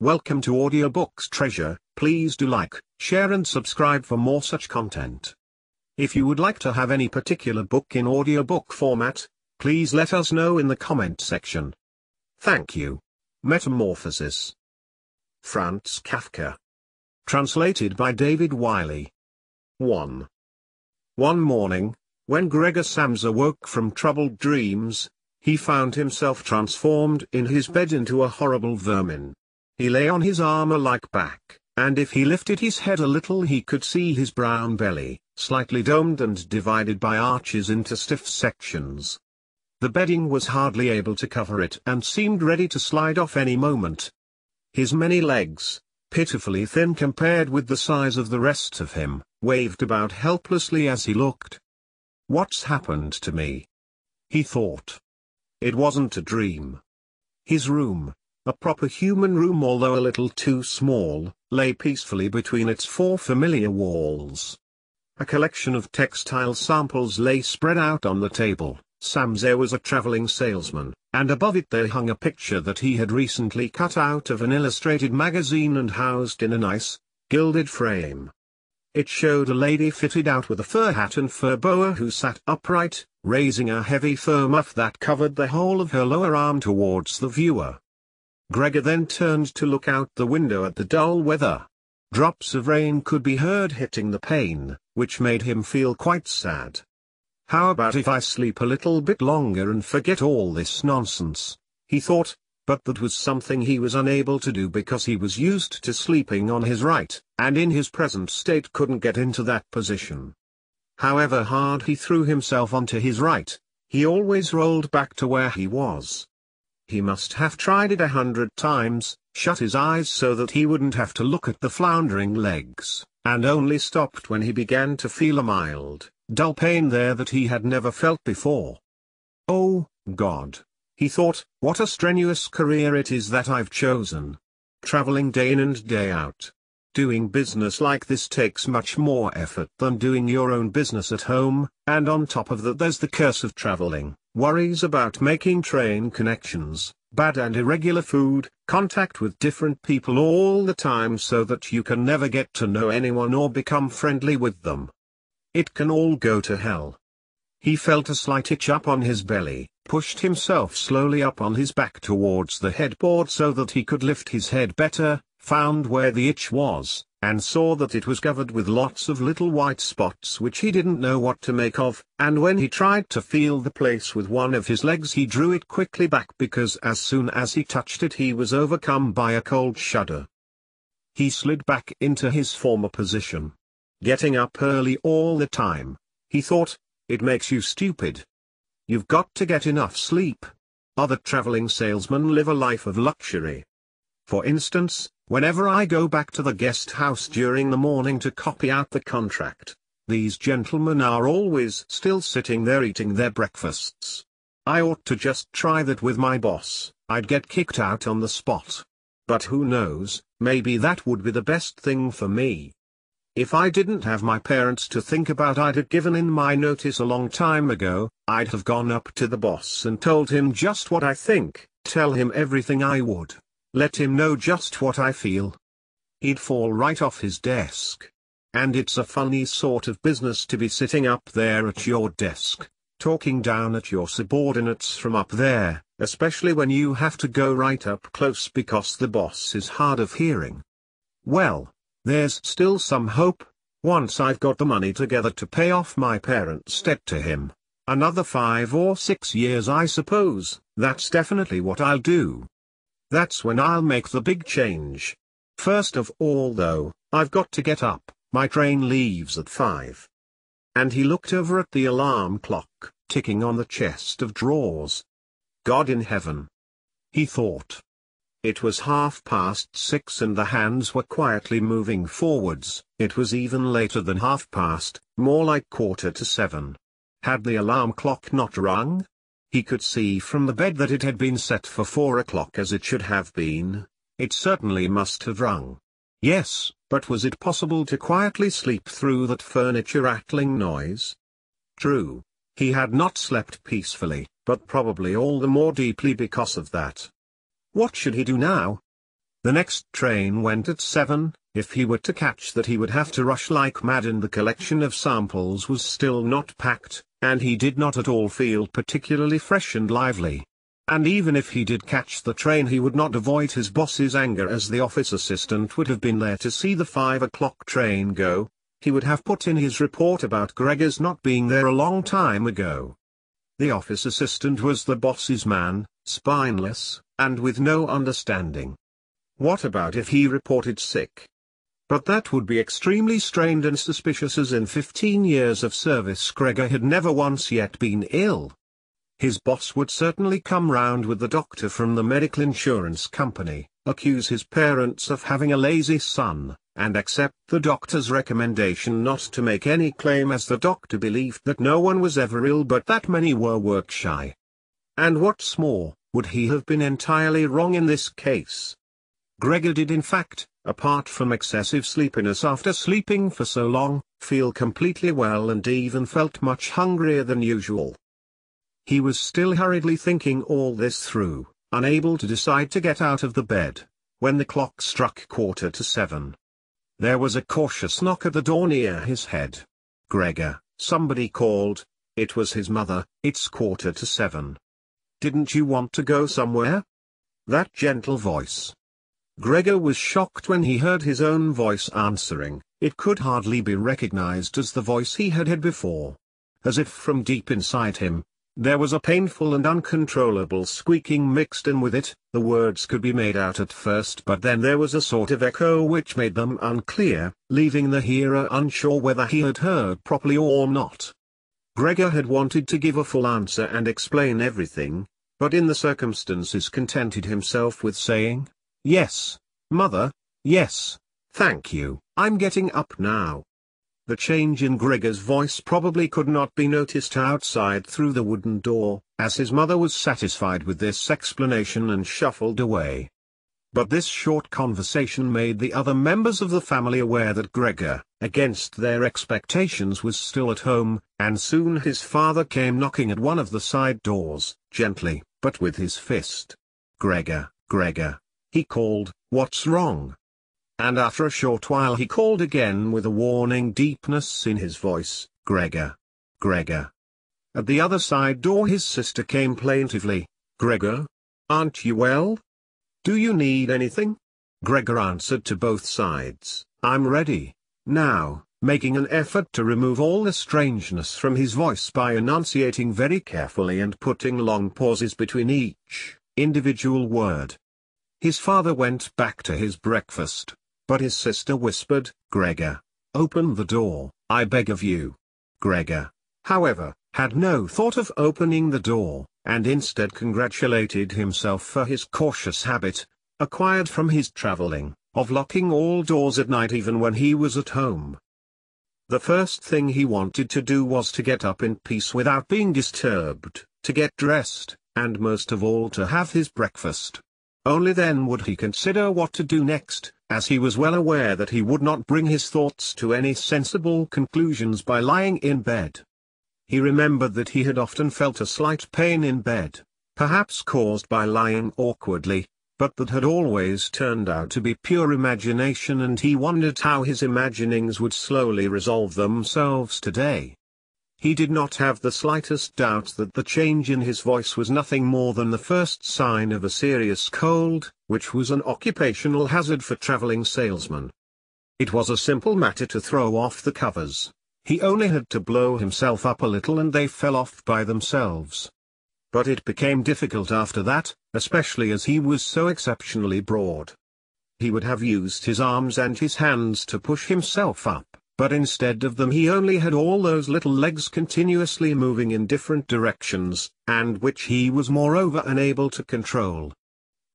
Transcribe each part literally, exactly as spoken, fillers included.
Welcome to Audiobooks Treasure. Please do like, share and subscribe for more such content. If you would like to have any particular book in audiobook format, please let us know in the comment section. Thank you. Metamorphosis. Franz Kafka. Translated by David Wiley. one. One morning, when Gregor Samsa woke from troubled dreams, he found himself transformed in his bed into a horrible vermin. He lay on his armor-like back, and if he lifted his head a little he could see his brown belly, slightly domed and divided by arches into stiff sections. The bedding was hardly able to cover it and seemed ready to slide off any moment. His many legs, pitifully thin compared with the size of the rest of him, waved about helplessly as he looked. "What's happened to me?" he thought. It wasn't a dream. His room, a proper human room although a little too small, lay peacefully between its four familiar walls. A collection of textile samples lay spread out on the table. Samsa was a traveling salesman, and above it there hung a picture that he had recently cut out of an illustrated magazine and housed in a nice, gilded frame. It showed a lady fitted out with a fur hat and fur boa who sat upright, raising a heavy fur muff that covered the whole of her lower arm towards the viewer. Gregor then turned to look out the window at the dull weather. Drops of rain could be heard hitting the pane, which made him feel quite sad. "How about if I sleep a little bit longer and forget all this nonsense?" he thought, but that was something he was unable to do because he was used to sleeping on his right, and in his present state couldn't get into that position. However hard he threw himself onto his right, he always rolled back to where he was. He must have tried it a hundred times, shut his eyes so that he wouldn't have to look at the floundering legs, and only stopped when he began to feel a mild, dull pain there that he had never felt before. "Oh, God," he thought, "what a strenuous career it is that I've chosen. Traveling day in and day out. Doing business like this takes much more effort than doing your own business at home, and on top of that there's the curse of traveling. Worries about making train connections, bad and irregular food, contact with different people all the time so that you can never get to know anyone or become friendly with them. It can all go to hell." He felt a slight itch up on his belly, pushed himself slowly up on his back towards the headboard so that he could lift his head better, found where the itch was, and saw that it was covered with lots of little white spots which he didn't know what to make of, and when he tried to feel the place with one of his legs he drew it quickly back because as soon as he touched it he was overcome by a cold shudder. He slid back into his former position. "Getting up early all the time," he thought, "it makes you stupid. You've got to get enough sleep. Other traveling salesmen live a life of luxury. For instance, whenever I go back to the guest house during the morning to copy out the contract, these gentlemen are always still sitting there eating their breakfasts. I ought to just try that with my boss. I'd get kicked out on the spot. But who knows, maybe that would be the best thing for me. If I didn't have my parents to think about, I'd have given in my notice a long time ago. I'd have gone up to the boss and told him just what I think, tell him everything I would. Let him know just what I feel. He'd fall right off his desk. And it's a funny sort of business to be sitting up there at your desk, talking down at your subordinates from up there, especially when you have to go right up close because the boss is hard of hearing. Well, there's still some hope. Once I've got the money together to pay off my parents' debt to him, another five or six years I suppose, that's definitely what I'll do. That's when I'll make the big change. First of all though, I've got to get up, my train leaves at five. And he looked over at the alarm clock, ticking on the chest of drawers. "God in heaven," he thought. It was half past six and the hands were quietly moving forwards. It was even later than half past, more like quarter to seven. Had the alarm clock not rung? He could see from the bed that it had been set for four o'clock as it should have been. It certainly must have rung. Yes, but was it possible to quietly sleep through that furniture rattling noise? True, he had not slept peacefully, but probably all the more deeply because of that. What should he do now? The next train went at seven, if he were to catch that he would have to rush like mad, and the collection of samples was still not packed, and he did not at all feel particularly fresh and lively. And even if he did catch the train, he would not avoid his boss's anger, as the office assistant would have been there to see the five o'clock train go. He would have put in his report about Gregor's not being there a long time ago. The office assistant was the boss's man, spineless, and with no understanding. What about if he reported sick? But that would be extremely strained and suspicious, as in fifteen years of service Gregor had never once yet been ill. His boss would certainly come round with the doctor from the medical insurance company, accuse his parents of having a lazy son, and accept the doctor's recommendation not to make any claim, as the doctor believed that no one was ever ill but that many were work-shy. And what's more, would he have been entirely wrong in this case? Gregor did in fact, apart from excessive sleepiness after sleeping for so long, feel completely well, and even felt much hungrier than usual. He was still hurriedly thinking all this through, unable to decide to get out of the bed, when the clock struck quarter to seven. There was a cautious knock at the door near his head. "Gregor," somebody called. It was his mother. "It's quarter to seven. Didn't you want to go somewhere?" That gentle voice. Gregor was shocked when he heard his own voice answering. It could hardly be recognized as the voice he had had before. As if from deep inside him, there was a painful and uncontrollable squeaking mixed in with it. The words could be made out at first, but then there was a sort of echo which made them unclear, leaving the hearer unsure whether he had heard properly or not. Gregor had wanted to give a full answer and explain everything, but in the circumstances contented himself with saying, "Yes, mother, yes, thank you, I'm getting up now." The change in Gregor's voice probably could not be noticed outside through the wooden door, as his mother was satisfied with this explanation and shuffled away. But this short conversation made the other members of the family aware that Gregor, against their expectations, was still at home, and soon his father came knocking at one of the side doors, gently, but with his fist. "Gregor, Gregor," he called, "what's wrong?" And after a short while he called again with a warning deepness in his voice, "Gregor, Gregor." At the other side door his sister came plaintively, "Gregor? Aren't you well? Do you need anything?" Gregor answered to both sides, "I'm ready, now," making an effort to remove all the strangeness from his voice by enunciating very carefully and putting long pauses between each individual word. His father went back to his breakfast. But his sister whispered, "Gregor, open the door, I beg of you." Gregor, however, had no thought of opening the door, and instead congratulated himself for his cautious habit, acquired from his travelling, of locking all doors at night even when he was at home. The first thing he wanted to do was to get up in peace without being disturbed, to get dressed, and most of all to have his breakfast. Only then would he consider what to do next, as he was well aware that he would not bring his thoughts to any sensible conclusions by lying in bed. He remembered that he had often felt a slight pain in bed, perhaps caused by lying awkwardly, but that had always turned out to be pure imagination, and he wondered how his imaginings would slowly resolve themselves today. He did not have the slightest doubt that the change in his voice was nothing more than the first sign of a serious cold, which was an occupational hazard for travelling salesmen. It was a simple matter to throw off the covers. He only had to blow himself up a little and they fell off by themselves. But it became difficult after that, especially as he was so exceptionally broad. He would have used his arms and his hands to push himself up. But instead of them he only had all those little legs continuously moving in different directions, and which he was moreover unable to control.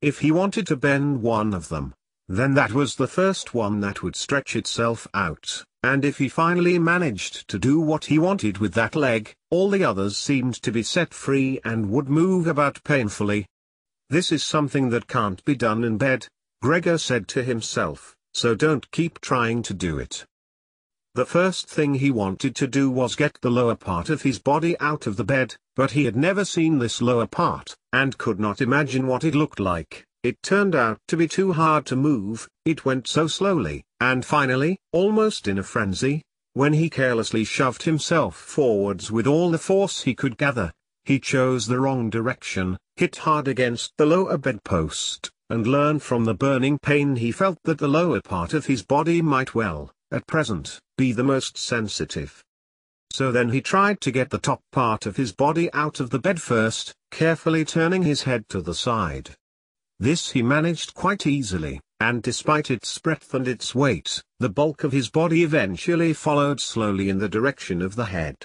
If he wanted to bend one of them, then that was the first one that would stretch itself out, and if he finally managed to do what he wanted with that leg, all the others seemed to be set free and would move about painfully. "This is something that can't be done in bed," Gregor said to himself, "so don't keep trying to do it." The first thing he wanted to do was get the lower part of his body out of the bed, but he had never seen this lower part, and could not imagine what it looked like, It turned out to be too hard to move, it went so slowly, and finally, almost in a frenzy, when he carelessly shoved himself forwards with all the force he could gather, he chose the wrong direction, hit hard against the lower bedpost, and learned from the burning pain he felt that the lower part of his body might well, at present, be the most sensitive. So then he tried to get the top part of his body out of the bed first, carefully turning his head to the side. This he managed quite easily, and despite its breadth and its weight, the bulk of his body eventually followed slowly in the direction of the head.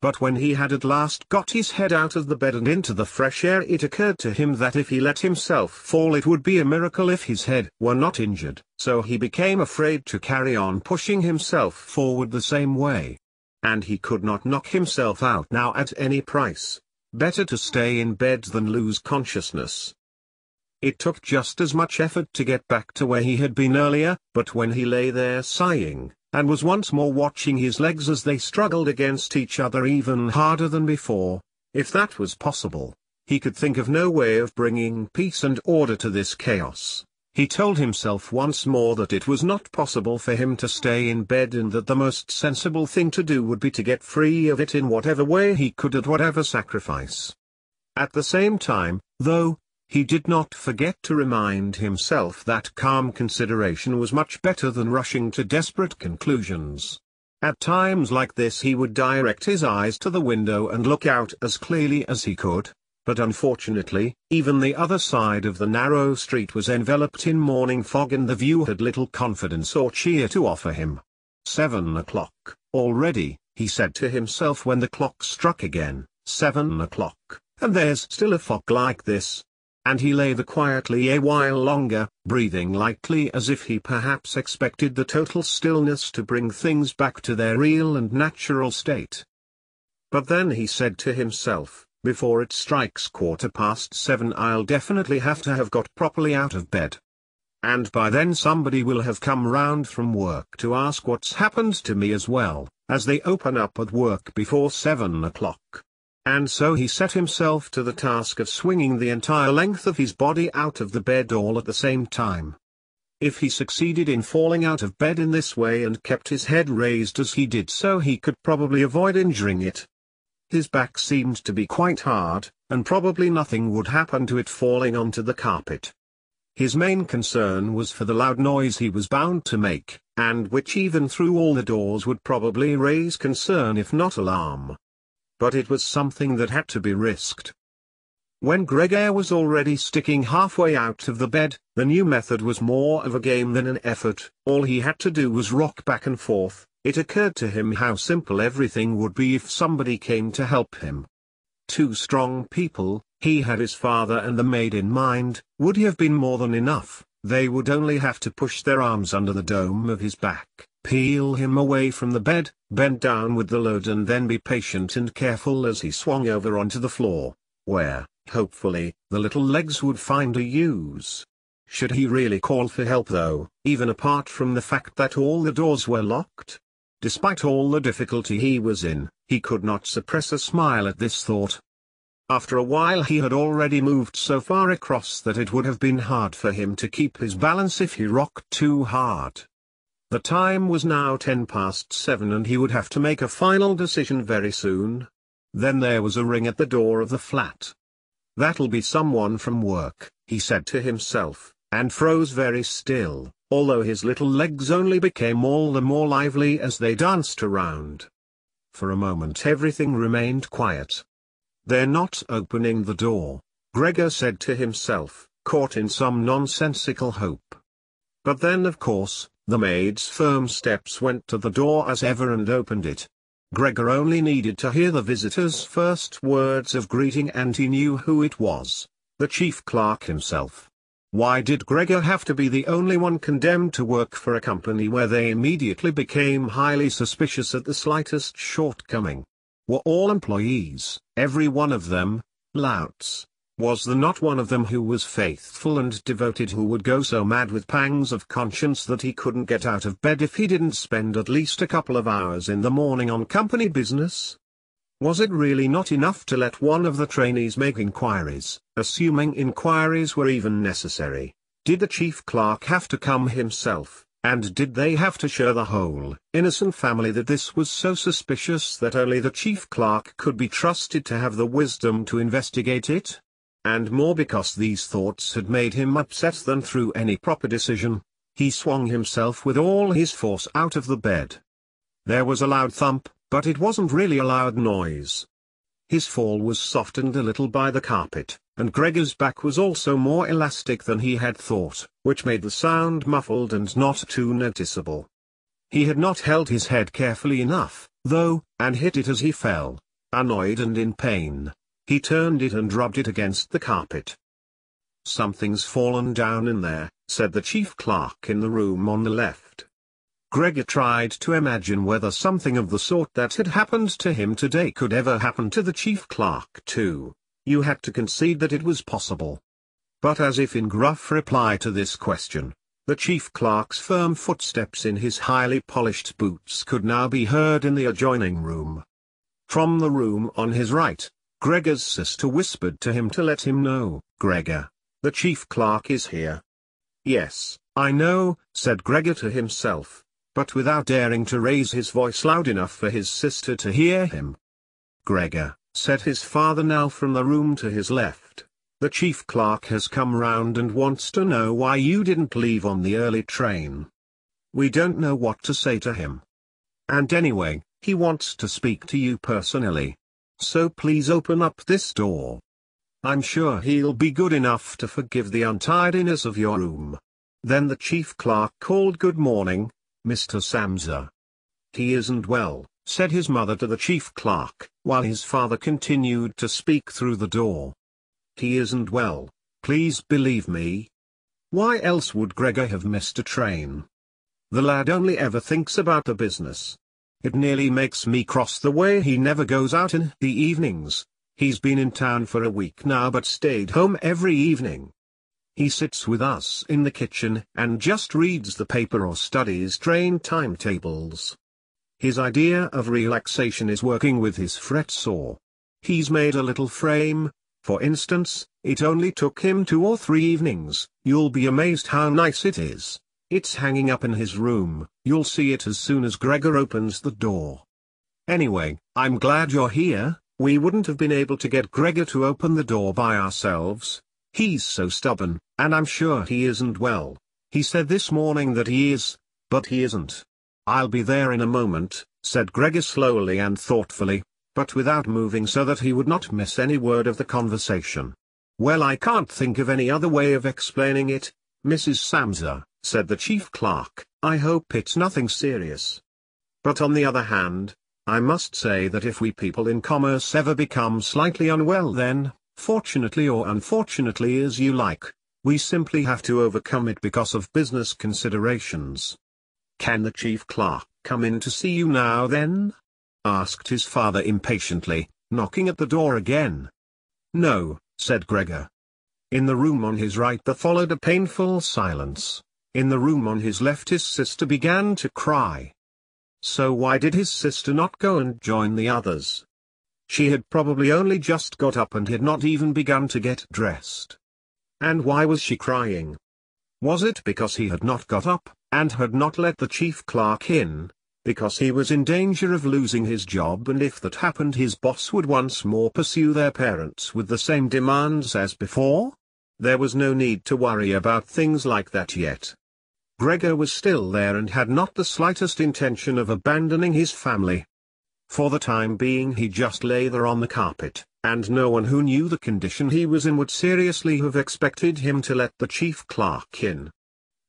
But when he had at last got his head out of the bed and into the fresh air, it occurred to him that if he let himself fall it would be a miracle if his head were not injured, so he became afraid to carry on pushing himself forward the same way. And he could not knock himself out now at any price. Better to stay in bed than lose consciousness. It took just as much effort to get back to where he had been earlier, but when he lay there sighing, and was once more watching his legs as they struggled against each other even harder than before, if that was possible, he could think of no way of bringing peace and order to this chaos. He told himself once more that it was not possible for him to stay in bed and that the most sensible thing to do would be to get free of it in whatever way he could at whatever sacrifice. At the same time, though, he did not forget to remind himself that calm consideration was much better than rushing to desperate conclusions. At times like this he would direct his eyes to the window and look out as clearly as he could, but unfortunately, even the other side of the narrow street was enveloped in morning fog and the view had little confidence or cheer to offer him. Seven o'clock, already, he said to himself when the clock struck again, seven o'clock, and there's still a fog like this. And he lay there quietly a while longer, breathing lightly as if he perhaps expected the total stillness to bring things back to their real and natural state. But then he said to himself, before it strikes quarter past seven I'll definitely have to have got properly out of bed. And by then somebody will have come round from work to ask what's happened to me as well, as they open up at work before seven o'clock. And so he set himself to the task of swinging the entire length of his body out of the bed all at the same time. If he succeeded in falling out of bed in this way and kept his head raised as he did so, he could probably avoid injuring it. His back seemed to be quite hard, and probably nothing would happen to it falling onto the carpet. His main concern was for the loud noise he was bound to make, and which even through all the doors would probably raise concern if not alarm. But it was something that had to be risked. When Gregor was already sticking halfway out of the bed, the new method was more of a game than an effort, all he had to do was rock back and forth. It occurred to him how simple everything would be if somebody came to help him. Two strong people, he had his father and the maid in mind, would have been more than enough, they would only have to push their arms under the dome of his back, peel him away from the bed, bend down with the load and then be patient and careful as he swung over onto the floor, where, hopefully, the little legs would find a use. Should he really call for help though, even apart from the fact that all the doors were locked? Despite all the difficulty he was in, he could not suppress a smile at this thought. After a while he had already moved so far across that it would have been hard for him to keep his balance if he rocked too hard. The time was now ten past seven and he would have to make a final decision very soon. Then there was a ring at the door of the flat. That'll be someone from work, he said to himself, and froze very still, although his little legs only became all the more lively as they danced around. For a moment everything remained quiet. They're not opening the door, Gregor said to himself, caught in some nonsensical hope. But then of course, the maid's firm steps went to the door as ever and opened it. Gregor only needed to hear the visitor's first words of greeting and he knew who it was, the chief clerk himself. Why did Gregor have to be the only one condemned to work for a company where they immediately became highly suspicious at the slightest shortcoming? Were all employees, every one of them, louts? Was there not one of them who was faithful and devoted who would go so mad with pangs of conscience that he couldn't get out of bed if he didn't spend at least a couple of hours in the morning on company business? Was it really not enough to let one of the trainees make inquiries, assuming inquiries were even necessary? Did the chief clerk have to come himself, and did they have to show the whole innocent family that this was so suspicious that only the chief clerk could be trusted to have the wisdom to investigate it? And more because these thoughts had made him upset than through any proper decision, he swung himself with all his force out of the bed. There was a loud thump, but it wasn't really a loud noise. His fall was softened a little by the carpet, and Gregor's back was also more elastic than he had thought, which made the sound muffled and not too noticeable. He had not held his head carefully enough, though, and hit it as he fell. Annoyed and in pain, he turned it and rubbed it against the carpet. "Something's fallen down in there," said the chief clerk in the room on the left. Gregor tried to imagine whether something of the sort that had happened to him today could ever happen to the chief clerk too. You had to concede that it was possible. But as if in gruff reply to this question, the chief clerk's firm footsteps in his highly polished boots could now be heard in the adjoining room. From the room on his right, Gregor's sister whispered to him to let him know. "Gregor, the chief clerk is here." "Yes, I know," said Gregor to himself, but without daring to raise his voice loud enough for his sister to hear him. "Gregor," said his father now from the room to his left, "the chief clerk has come round and wants to know why you didn't leave on the early train. We don't know what to say to him. And anyway, he wants to speak to you personally. So please open up this door. I'm sure he'll be good enough to forgive the untidiness of your room." Then the chief clerk called, "Good morning, Mister Samsa." "He isn't well," said his mother to the chief clerk, while his father continued to speak through the door. "He isn't well, please believe me." Why else would Gregor have missed a train? The lad only ever thinks about the business. It nearly makes me cross the way he never goes out in the evenings. He's been in town for a week now but stayed home every evening. He sits with us in the kitchen and just reads the paper or studies train timetables. His idea of relaxation is working with his fret saw. He's made a little frame, for instance. It only took him two or three evenings. You'll be amazed how nice it is. It's hanging up in his room. You'll see it as soon as Gregor opens the door. Anyway, I'm glad you're here. We wouldn't have been able to get Gregor to open the door by ourselves. He's so stubborn, and I'm sure he isn't well. He said this morning that he is, but he isn't. "I'll be there in a moment," said Gregor slowly and thoughtfully, but without moving so that he would not miss any word of the conversation. "Well, I can't think of any other way of explaining it, Missus Samsa," said the chief clerk. "I hope it's nothing serious. But on the other hand, I must say that if we people in commerce ever become slightly unwell, then, fortunately or unfortunately as you like, we simply have to overcome it because of business considerations." "Can the chief clerk come in to see you now then?" asked his father impatiently, knocking at the door again. "No," said Gregor. In the room on his right there followed a painful silence. In the room on his left his sister began to cry. So why did his sister not go and join the others? She had probably only just got up and had not even begun to get dressed. And why was she crying? Was it because he had not got up, and had not let the chief clerk in, because he was in danger of losing his job, and if that happened his boss would once more pursue their parents with the same demands as before? There was no need to worry about things like that yet. Gregor was still there and had not the slightest intention of abandoning his family. For the time being he just lay there on the carpet, and no one who knew the condition he was in would seriously have expected him to let the chief clerk in.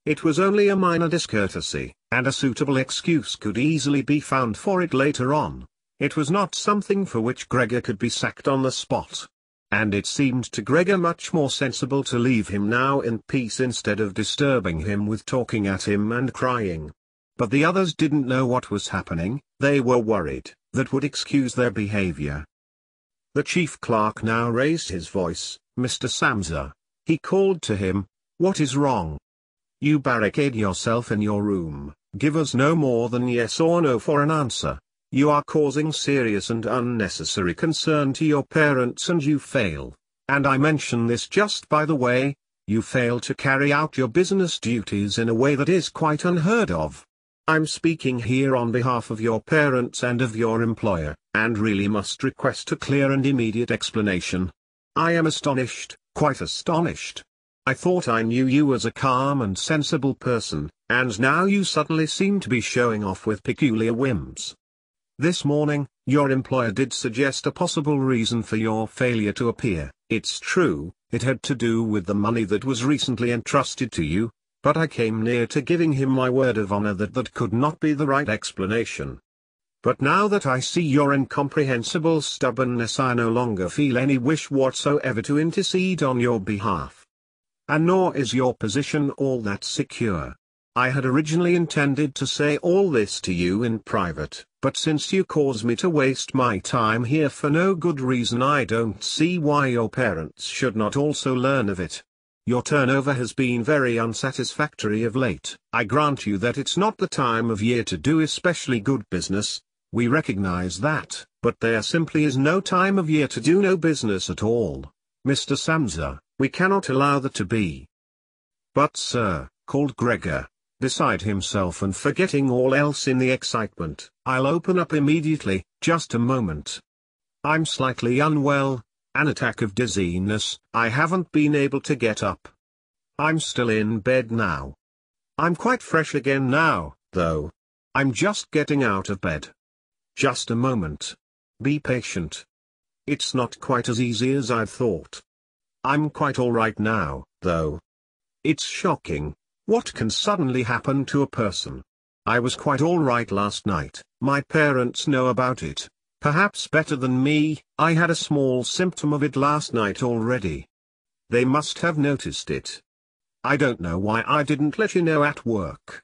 It was only a minor discourtesy, and a suitable excuse could easily be found for it later on. It was not something for which Gregor could be sacked on the spot. And it seemed to Gregor much more sensible to leave him now in peace instead of disturbing him with talking at him and crying. But the others didn't know what was happening. They were worried. That would excuse their behavior. The chief clerk now raised his voice. "Mister Samsa," he called to him, "what is wrong? You barricade yourself in your room, give us no more than yes or no for an answer. You are causing serious and unnecessary concern to your parents and you fail, and I mention this just by the way, you fail to carry out your business duties in a way that is quite unheard of. I'm speaking here on behalf of your parents and of your employer, and really must request a clear and immediate explanation. I am astonished, quite astonished. I thought I knew you as a calm and sensible person, and now you suddenly seem to be showing off with peculiar whims. This morning, your employer did suggest a possible reason for your failure to appear. It's true, it had to do with the money that was recently entrusted to you. But I came near to giving him my word of honor that that could not be the right explanation. But now that I see your incomprehensible stubbornness, I no longer feel any wish whatsoever to intercede on your behalf. And nor is your position all that secure. I had originally intended to say all this to you in private, but since you cause me to waste my time here for no good reason, I don't see why your parents should not also learn of it. Your turnover has been very unsatisfactory of late. I grant you that it's not the time of year to do especially good business, we recognize that, but there simply is no time of year to do no business at all. Mister Samsa, we cannot allow that to be. But sir, called Gregor, beside himself and forgetting all else in the excitement, I'll open up immediately, just a moment. I'm slightly unwell. An attack of dizziness, I haven't been able to get up. I'm still in bed now. I'm quite fresh again now, though. I'm just getting out of bed. Just a moment. Be patient. It's not quite as easy as I've thought. I'm quite all right now, though. It's shocking, what can suddenly happen to a person. I was quite all right last night, my parents know about it. Perhaps better than me, I had a small symptom of it last night already. They must have noticed it. I don't know why I didn't let you know at work.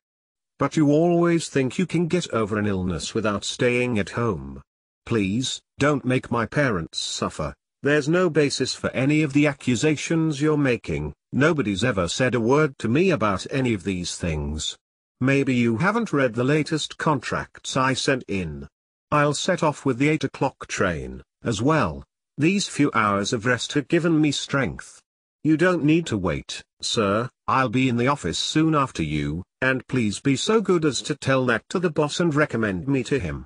But you always think you can get over an illness without staying at home. Please, don't make my parents suffer. There's no basis for any of the accusations you're making. Nobody's ever said a word to me about any of these things. Maybe you haven't read the latest contracts I sent in. I'll set off with the eight o'clock train, as well. These few hours of rest have given me strength. You don't need to wait, sir, I'll be in the office soon after you, and please be so good as to tell that to the boss and recommend me to him.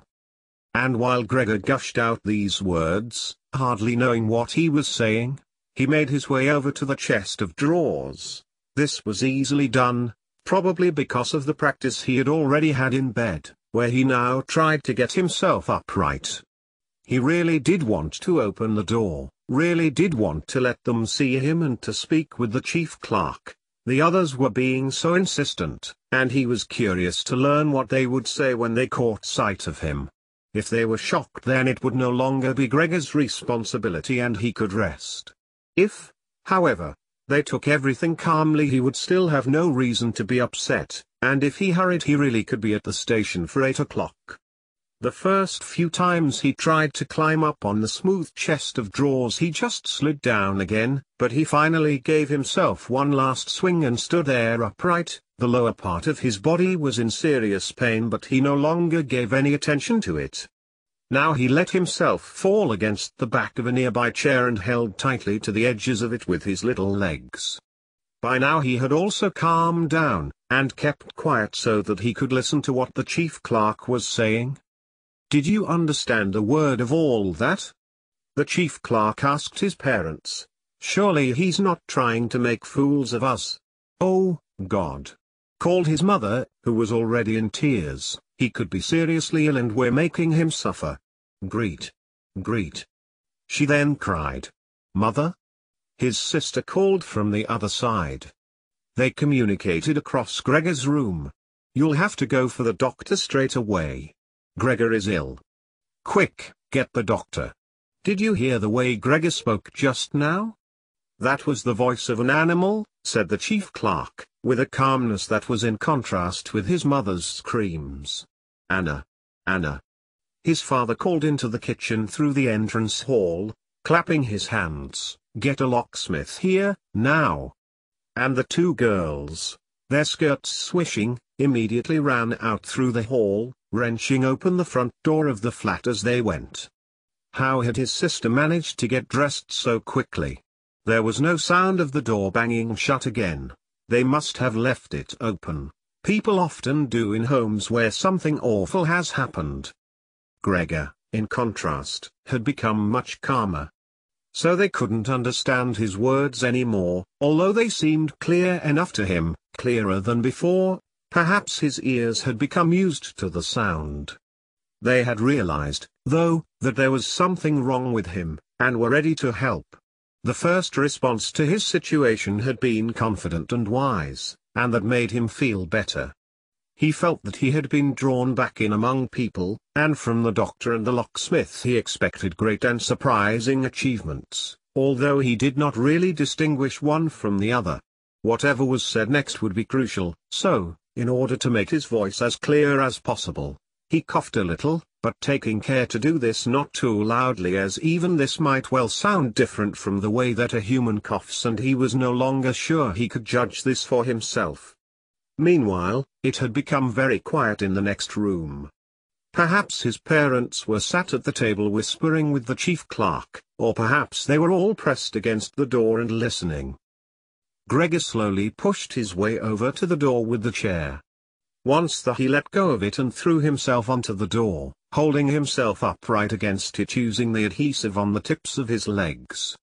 And while Gregor gushed out these words, hardly knowing what he was saying, he made his way over to the chest of drawers. This was easily done, probably because of the practice he had already had in bed, where he now tried to get himself upright. He really did want to open the door, really did want to let them see him and to speak with the chief clerk. The others were being so insistent, and he was curious to learn what they would say when they caught sight of him. If they were shocked, then it would no longer be Gregor's responsibility and he could rest. If, however, they took everything calmly, he would still have no reason to be upset, and if he hurried he really could be at the station for eight o'clock. The first few times he tried to climb up on the smooth chest of drawers he just slid down again, but he finally gave himself one last swing and stood there upright. The lower part of his body was in serious pain, but he no longer gave any attention to it. Now he let himself fall against the back of a nearby chair and held tightly to the edges of it with his little legs. By now he had also calmed down, and kept quiet so that he could listen to what the chief clerk was saying. Did you understand a word of all that? The chief clerk asked his parents. Surely he's not trying to make fools of us. Oh, God! Called his mother, who was already in tears. He could be seriously ill and we're making him suffer. Greet. Greet. She then cried. Mother? His sister called from the other side. They communicated across Gregor's room. You'll have to go for the doctor straight away. Gregor is ill. Quick, get the doctor. Did you hear the way Gregor spoke just now? That was the voice of an animal, said the chief clerk, with a calmness that was in contrast with his mother's screams. Anna! Anna! His father called into the kitchen through the entrance hall, clapping his hands. Get a locksmith here, now! And the two girls, their skirts swishing, immediately ran out through the hall, wrenching open the front door of the flat as they went. How had his sister managed to get dressed so quickly? There was no sound of the door banging shut again. They must have left it open. People often do in homes where something awful has happened. Gregor, in contrast, had become much calmer. So they couldn't understand his words anymore, although they seemed clear enough to him, clearer than before. Perhaps his ears had become used to the sound. They had realized, though, that there was something wrong with him, and were ready to help. The first response to his situation had been confident and wise, and that made him feel better. He felt that he had been drawn back in among people, and from the doctor and the locksmith he expected great and surprising achievements, although he did not really distinguish one from the other. Whatever was said next would be crucial, so, in order to make his voice as clear as possible, he coughed a little, but taking care to do this not too loudly, as even this might well sound different from the way that a human coughs, and he was no longer sure he could judge this for himself. Meanwhile, it had become very quiet in the next room. Perhaps his parents were sat at the table whispering with the chief clerk, or perhaps they were all pressed against the door and listening. Gregor slowly pushed his way over to the door with the chair. Once the, he let go of it and threw himself onto the door, holding himself upright against it using the adhesive on the tips of his legs.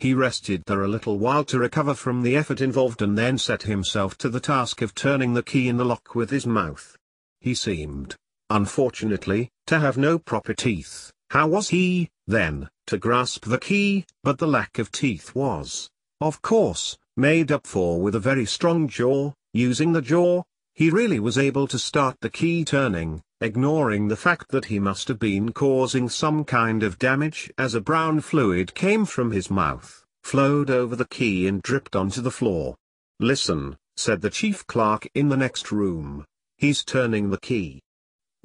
He rested there a little while to recover from the effort involved and then set himself to the task of turning the key in the lock with his mouth. He seemed, unfortunately, to have no proper teeth. How was he, then, to grasp the key? But the lack of teeth was, of course, made up for with a very strong jaw. Using the jaw, he really was able to start the key turning, ignoring the fact that he must have been causing some kind of damage as a brown fluid came from his mouth, flowed over the key and dripped onto the floor. "Listen," said the chief clerk in the next room, "he's turning the key."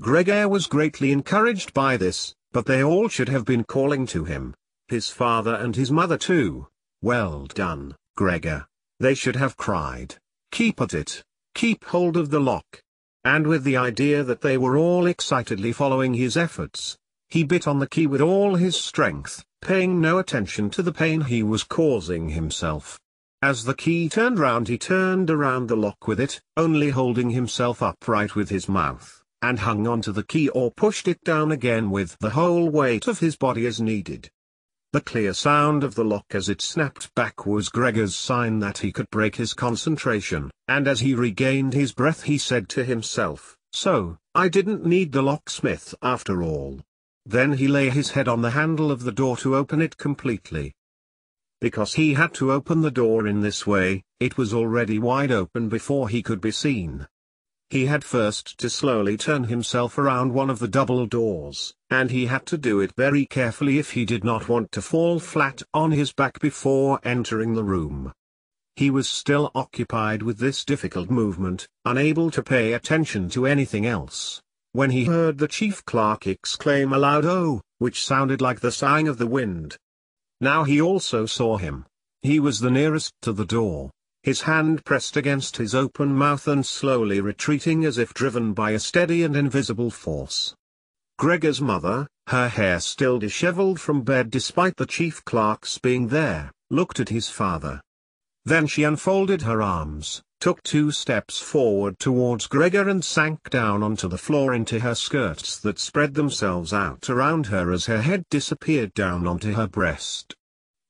Gregor was greatly encouraged by this, but they all should have been calling to him, his father and his mother too. "Well done, Gregor," they should have cried. "Keep at it. Keep hold of the lock." And with the idea that they were all excitedly following his efforts, he bit on the key with all his strength, paying no attention to the pain he was causing himself. As the key turned round, he turned around the lock with it, only holding himself upright with his mouth, and hung onto the key or pushed it down again with the whole weight of his body as needed. The clear sound of the lock as it snapped back was Gregor's sign that he could break his concentration, and as he regained his breath he said to himself, "So, I didn't need the locksmith after all." Then he lay his head on the handle of the door to open it completely. Because he had to open the door in this way, it was already wide open before he could be seen. He had first to slowly turn himself around one of the double doors, and he had to do it very carefully if he did not want to fall flat on his back before entering the room. He was still occupied with this difficult movement, unable to pay attention to anything else, when he heard the chief clerk exclaim aloud, "Oh," which sounded like the sighing of the wind. Now he also saw him. He was the nearest to the door, his hand pressed against his open mouth and slowly retreating as if driven by a steady and invisible force. Gregor's mother, her hair still disheveled from bed despite the chief clerk's being there, looked at his father. Then she unfolded her arms, took two steps forward towards Gregor and sank down onto the floor into her skirts that spread themselves out around her as her head disappeared down onto her breast.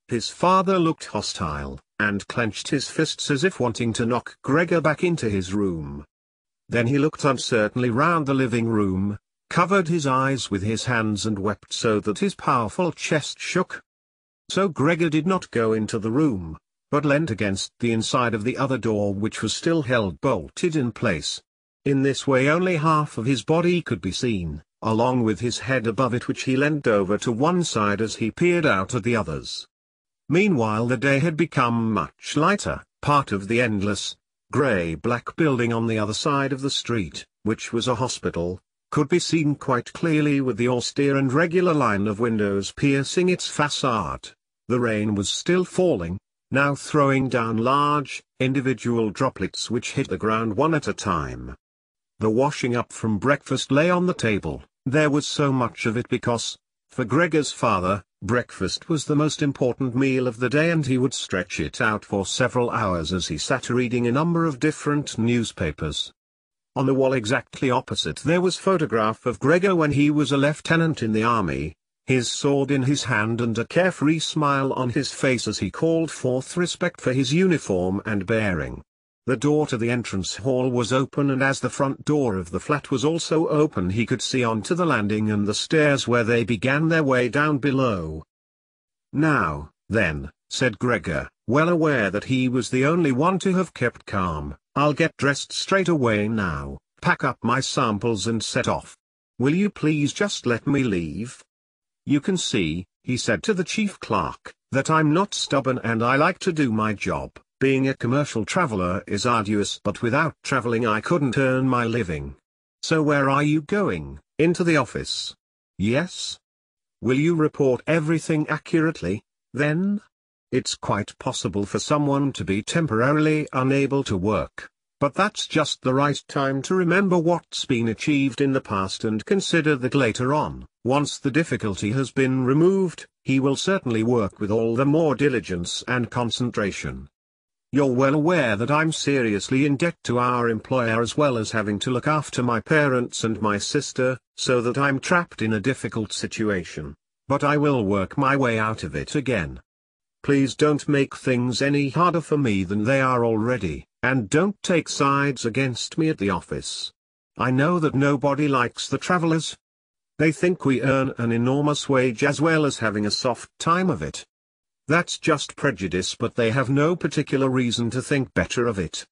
His father looked hostile, and clenched his fists as if wanting to knock Gregor back into his room. Then he looked uncertainly round the living room, covered his eyes with his hands and wept so that his powerful chest shook. So Gregor did not go into the room, but leant against the inside of the other door which was still held bolted in place. In this way only half of his body could be seen, along with his head above it, which he leant over to one side as he peered out at the others. Meanwhile the day had become much lighter, part of the endless, grey-black building on the other side of the street, which was a hospital, could be seen quite clearly with the austere and regular line of windows piercing its façade. The rain was still falling, now throwing down large, individual droplets which hit the ground one at a time. The washing up from breakfast lay on the table, there was so much of it because, for Gregor's father, breakfast was the most important meal of the day, and he would stretch it out for several hours as he sat reading a number of different newspapers. On the wall exactly opposite there was a photograph of Gregor when he was a lieutenant in the army, his sword in his hand and a carefree smile on his face as he called forth respect for his uniform and bearing. The door to the entrance hall was open, and as the front door of the flat was also open he could see onto the landing and the stairs where they began their way down below. "Now, then," said Gregor, well aware that he was the only one to have kept calm, "I'll get dressed straight away now, pack up my samples and set off. Will you please just let me leave? You can see," he said to the chief clerk, "that I'm not stubborn and I like to do my job. Being a commercial traveler is arduous, but without traveling I couldn't earn my living. So where are you going? Into the office?" "Yes." "Will you report everything accurately, then? It's quite possible for someone to be temporarily unable to work, but that's just the right time to remember what's been achieved in the past and consider that later on, once the difficulty has been removed, he will certainly work with all the more diligence and concentration. You're well aware that I'm seriously in debt to our employer, as well as having to look after my parents and my sister, so that I'm trapped in a difficult situation, but I will work my way out of it again. Please don't make things any harder for me than they are already, and don't take sides against me at the office. I know that nobody likes the travelers. They think we earn an enormous wage as well as having a soft time of it. That's just prejudice, but they have no particular reason to think better of it.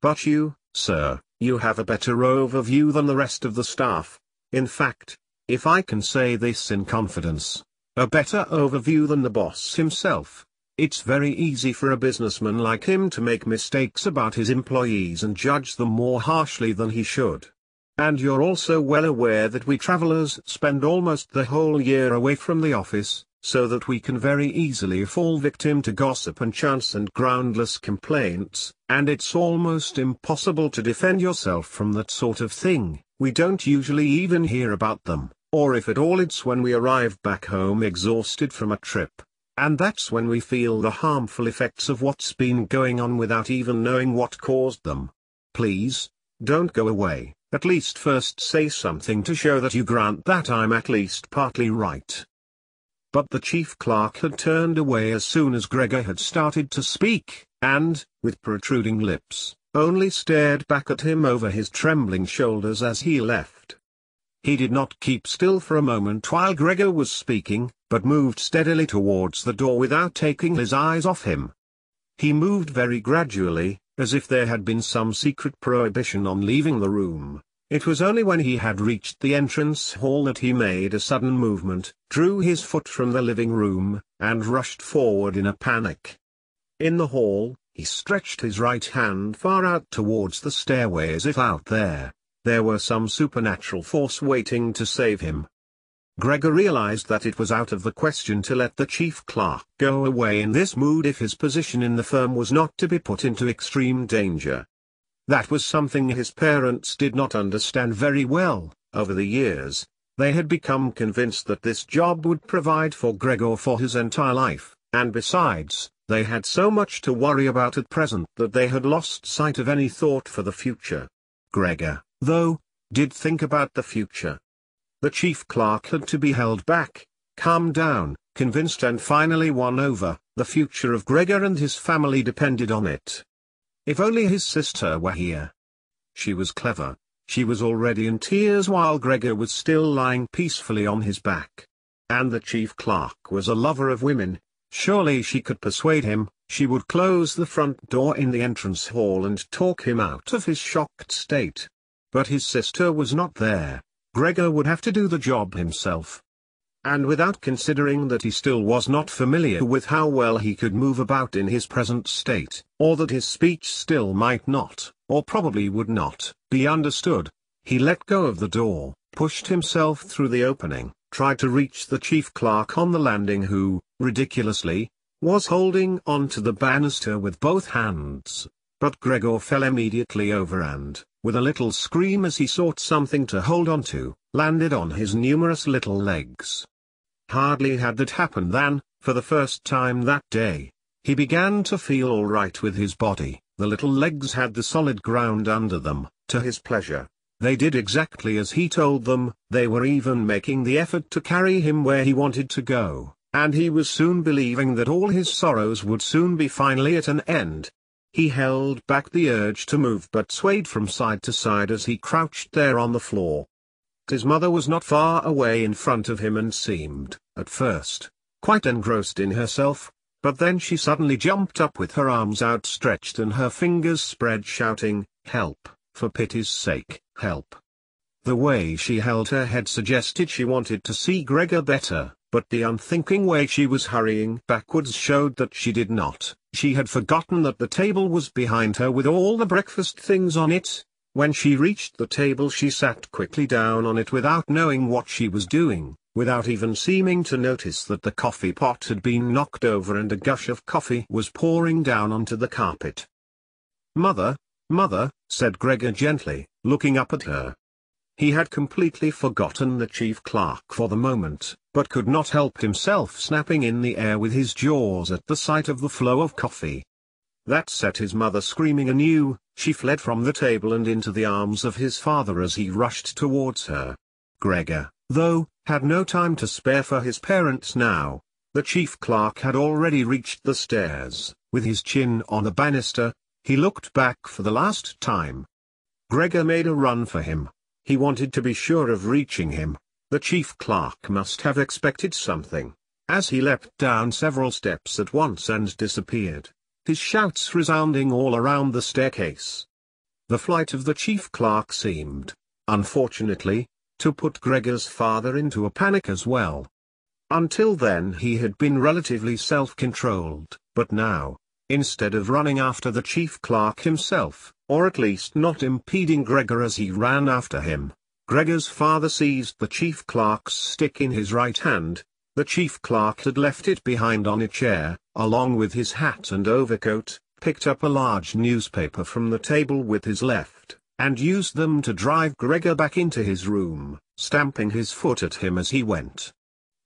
But you, sir, you have a better overview than the rest of the staff, in fact, if I can say this in confidence, a better overview than the boss himself. It's very easy for a businessman like him to make mistakes about his employees and judge them more harshly than he should. And you're also well aware that we travelers spend almost the whole year away from the office, so that we can very easily fall victim to gossip and chance and groundless complaints, and it's almost impossible to defend yourself from that sort of thing. We don't usually even hear about them, or if at all it's when we arrive back home exhausted from a trip. And that's when we feel the harmful effects of what's been going on without even knowing what caused them. Please, don't go away, at least first say something to show that you grant that I'm at least partly right." But the chief clerk had turned away as soon as Gregor had started to speak, and, with protruding lips, only stared back at him over his trembling shoulders as he left. He did not keep still for a moment while Gregor was speaking, but moved steadily towards the door without taking his eyes off him. He moved very gradually, as if there had been some secret prohibition on leaving the room. It was only when he had reached the entrance hall that he made a sudden movement, drew his foot from the living room, and rushed forward in a panic. In the hall, he stretched his right hand far out towards the stairway, as if out there, there were some supernatural force waiting to save him. Gregor realized that it was out of the question to let the chief clerk go away in this mood if his position in the firm was not to be put into extreme danger. That was something his parents did not understand very well. Over the years, they had become convinced that this job would provide for Gregor for his entire life, and besides, they had so much to worry about at present that they had lost sight of any thought for the future. Gregor, though, did think about the future. The chief clerk had to be held back, calmed down, convinced and finally won over. The future of Gregor and his family depended on it. If only his sister were here. She was clever. She was already in tears while Gregor was still lying peacefully on his back. And the chief clerk was a lover of women. Surely she could persuade him. She would close the front door in the entrance hall and talk him out of his shocked state. But his sister was not there. Gregor would have to do the job himself. And without considering that he still was not familiar with how well he could move about in his present state, or that his speech still might not, or probably would not, be understood, he let go of the door, pushed himself through the opening, tried to reach the chief clerk on the landing who, ridiculously, was holding on to the banister with both hands, but Gregor fell immediately over and, with a little scream as he sought something to hold on to, landed on his numerous little legs. Hardly had that happened than, for the first time that day, he began to feel all right with his body. The little legs had the solid ground under them, to his pleasure. They did exactly as he told them, they were even making the effort to carry him where he wanted to go, and he was soon believing that all his sorrows would soon be finally at an end. He held back the urge to move but swayed from side to side as he crouched there on the floor. His mother was not far away in front of him and seemed, at first, quite engrossed in herself, but then she suddenly jumped up with her arms outstretched and her fingers spread shouting, "Help, for pity's sake, help." The way she held her head suggested she wanted to see Gregor better, but the unthinking way she was hurrying backwards showed that she did not. She had forgotten that the table was behind her with all the breakfast things on it. When she reached the table she sat quickly down on it without knowing what she was doing, without even seeming to notice that the coffee pot had been knocked over and a gush of coffee was pouring down onto the carpet. "Mother, mother," said Gregor gently, looking up at her. He had completely forgotten the chief clerk for the moment, but could not help himself snapping in the air with his jaws at the sight of the flow of coffee. That set his mother screaming anew. She fled from the table and into the arms of his father as he rushed towards her. Gregor, though, had no time to spare for his parents now. The chief clerk had already reached the stairs. With his chin on the banister, he looked back for the last time. Gregor made a run for him. He wanted to be sure of reaching him. The chief clerk must have expected something, as he leapt down several steps at once and disappeared, his shouts resounding all around the staircase. The flight of the chief clerk seemed, unfortunately, to put Gregor's father into a panic as well. Until then he had been relatively self-controlled, but now, instead of running after the chief clerk himself, or at least not impeding Gregor as he ran after him, Gregor's father seized the chief clerk's stick in his right hand. The chief clerk had left it behind on a chair, along with his hat and overcoat, picked up a large newspaper from the table with his left, and used them to drive Gregor back into his room, stamping his foot at him as he went.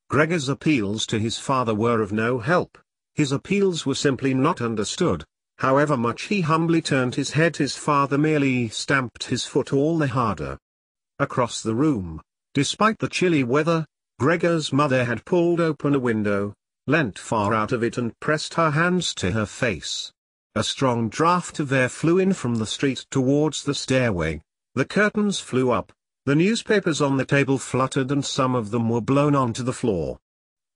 Gregor's appeals to his father were of no help. His appeals were simply not understood. However much he humbly turned his head, his father merely stamped his foot all the harder. Across the room, despite the chilly weather, Gregor's mother had pulled open a window, leant far out of it and pressed her hands to her face. A strong draught of air flew in from the street towards the stairway, the curtains flew up, the newspapers on the table fluttered and some of them were blown onto the floor.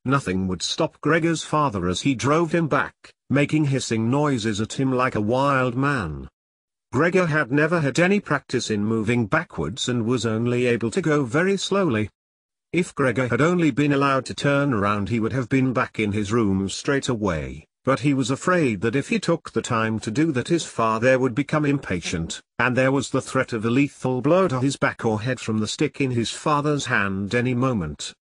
Nothing would stop Gregor's father as he drove him back, making hissing noises at him like a wild man. Gregor had never had any practice in moving backwards and was only able to go very slowly. If Gregor had only been allowed to turn around he would have been back in his room straight away, but he was afraid that if he took the time to do that his father would become impatient, and there was the threat of a lethal blow to his back or head from the stick in his father's hand any moment.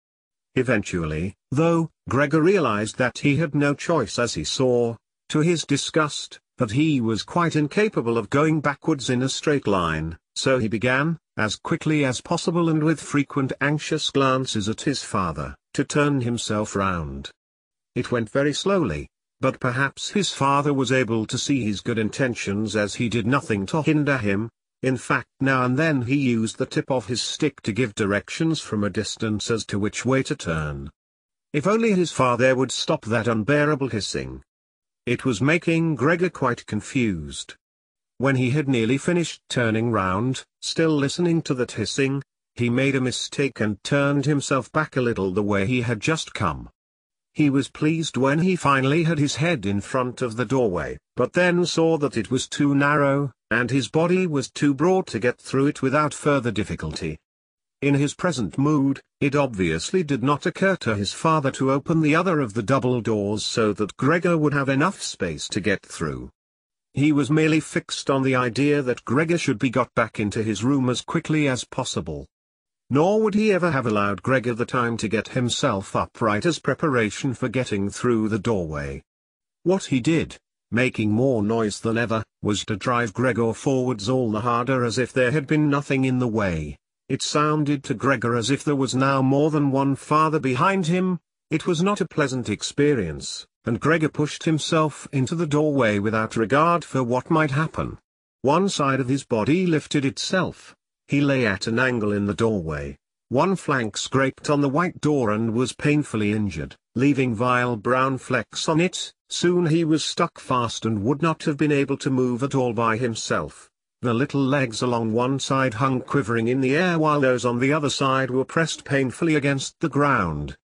Eventually, though, Gregor realized that he had no choice as he saw, to his disgust, that he was quite incapable of going backwards in a straight line, so he began, as quickly as possible and with frequent anxious glances at his father, to turn himself round. It went very slowly, but perhaps his father was able to see his good intentions as he did nothing to hinder him. In fact, now and then he used the tip of his stick to give directions from a distance as to which way to turn. If only his father would stop that unbearable hissing. It was making Gregor quite confused. When he had nearly finished turning round, still listening to that hissing, he made a mistake and turned himself back a little the way he had just come. He was pleased when he finally had his head in front of the doorway, but then saw that it was too narrow, and his body was too broad to get through it without further difficulty. In his present mood, it obviously did not occur to his father to open the other of the double doors so that Gregor would have enough space to get through. He was merely fixed on the idea that Gregor should be got back into his room as quickly as possible. Nor would he ever have allowed Gregor the time to get himself upright as preparation for getting through the doorway. What he did, making more noise than ever, was to drive Gregor forwards all the harder, as if there had been nothing in the way. It sounded to Gregor as if there was now more than one father behind him. It was not a pleasant experience, and Gregor pushed himself into the doorway without regard for what might happen. One side of his body lifted itself. He lay at an angle in the doorway. One flank scraped on the white door and was painfully injured, leaving vile brown flecks on it. Soon he was stuck fast and would not have been able to move at all by himself. The little legs along one side hung quivering in the air, while those on the other side were pressed painfully against the ground.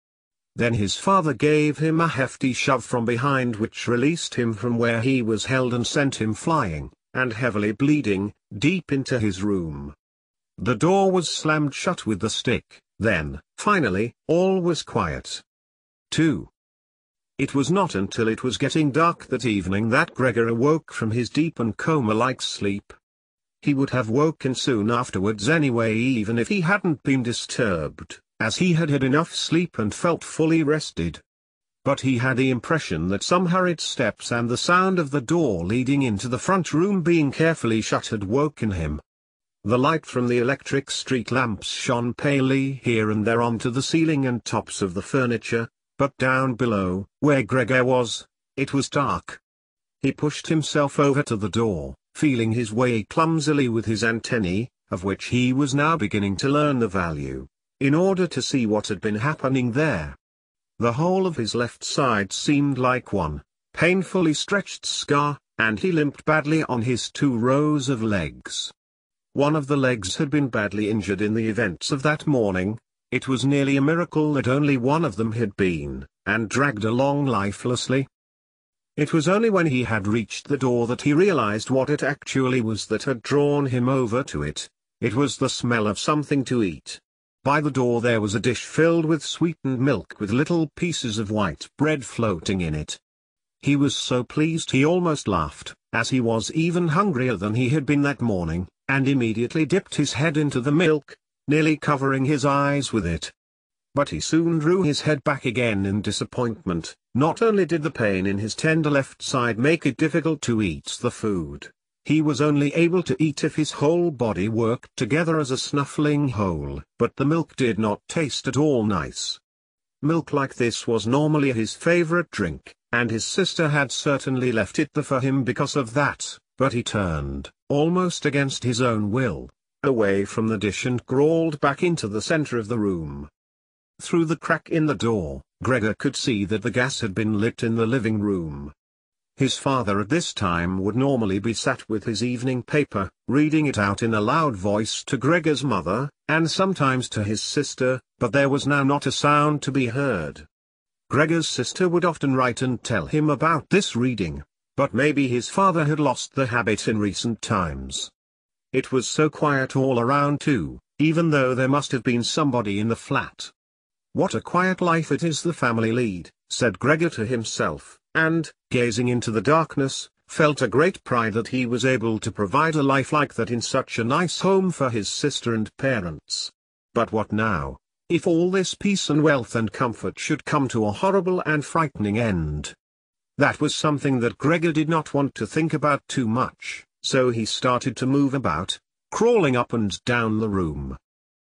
Then his father gave him a hefty shove from behind, which released him from where he was held and sent him flying, and heavily bleeding, deep into his room. The door was slammed shut with the stick. Then, finally, all was quiet. two. It was not until it was getting dark that evening that Gregor awoke from his deep and coma-like sleep. He would have woken soon afterwards anyway, even if he hadn't been disturbed, as he had had enough sleep and felt fully rested. But he had the impression that some hurried steps and the sound of the door leading into the front room being carefully shut had woken him. The light from the electric street lamps shone palely here and there onto the ceiling and tops of the furniture, but down below, where Gregor was, it was dark. He pushed himself over to the door, feeling his way clumsily with his antennae, of which he was now beginning to learn the value, in order to see what had been happening there. The whole of his left side seemed like one painfully stretched scar, and he limped badly on his two rows of legs. One of the legs had been badly injured in the events of that morning. It was nearly a miracle that only one of them had been, and dragged along lifelessly. It was only when he had reached the door that he realized what it actually was that had drawn him over to it. It was the smell of something to eat. By the door there was a dish filled with sweetened milk with little pieces of white bread floating in it. He was so pleased he almost laughed, as he was even hungrier than he had been that morning, and immediately dipped his head into the milk, nearly covering his eyes with it. But he soon drew his head back again in disappointment. Not only did the pain in his tender left side make it difficult to eat the food, he was only able to eat if his whole body worked together as a snuffling whole. But the milk did not taste at all nice. Milk like this was normally his favorite drink, and his sister had certainly left it there for him because of that. But he turned, almost against his own will, away from the dish and crawled back into the center of the room. Through the crack in the door, Gregor could see that the gas had been lit in the living room. His father at this time would normally be sat with his evening paper, reading it out in a loud voice to Gregor's mother, and sometimes to his sister, but there was now not a sound to be heard. Gregor's sister would often write and tell him about this reading. But maybe his father had lost the habit in recent times. It was so quiet all around too, even though there must have been somebody in the flat. "What a quiet life it is the family lead," said Gregor to himself, and, gazing into the darkness, felt a great pride that he was able to provide a life like that in such a nice home for his sister and parents. But what now, if all this peace and wealth and comfort should come to a horrible and frightening end? That was something that Gregor did not want to think about too much, so he started to move about, crawling up and down the room.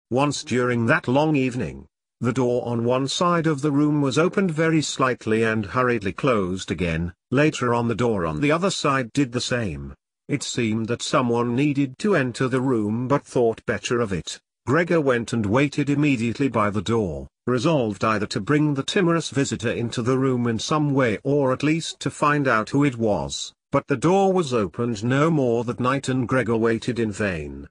Once during that long evening, the door on one side of the room was opened very slightly and hurriedly closed again. Later on, the door on the other side did the same. It seemed that someone needed to enter the room but thought better of it. Gregor went and waited immediately by the door, resolved either to bring the timorous visitor into the room in some way, or at least to find out who it was. But the door was opened no more that night, and Gregor waited in vain.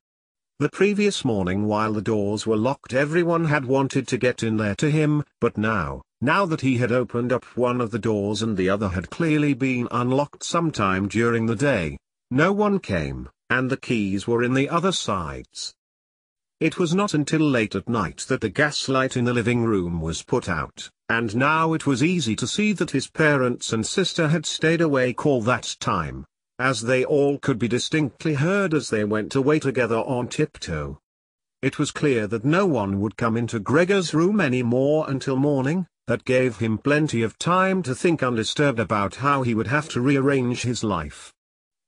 The previous morning, while the doors were locked, everyone had wanted to get in there to him, but now, now that he had opened up one of the doors and the other had clearly been unlocked sometime during the day, no one came, and the keys were in the other sides. It was not until late at night that the gaslight in the living room was put out, and now it was easy to see that his parents and sister had stayed awake all that time, as they all could be distinctly heard as they went away together on tiptoe. It was clear that no one would come into Gregor's room any more until morning, That gave him plenty of time to think undisturbed about how he would have to rearrange his life.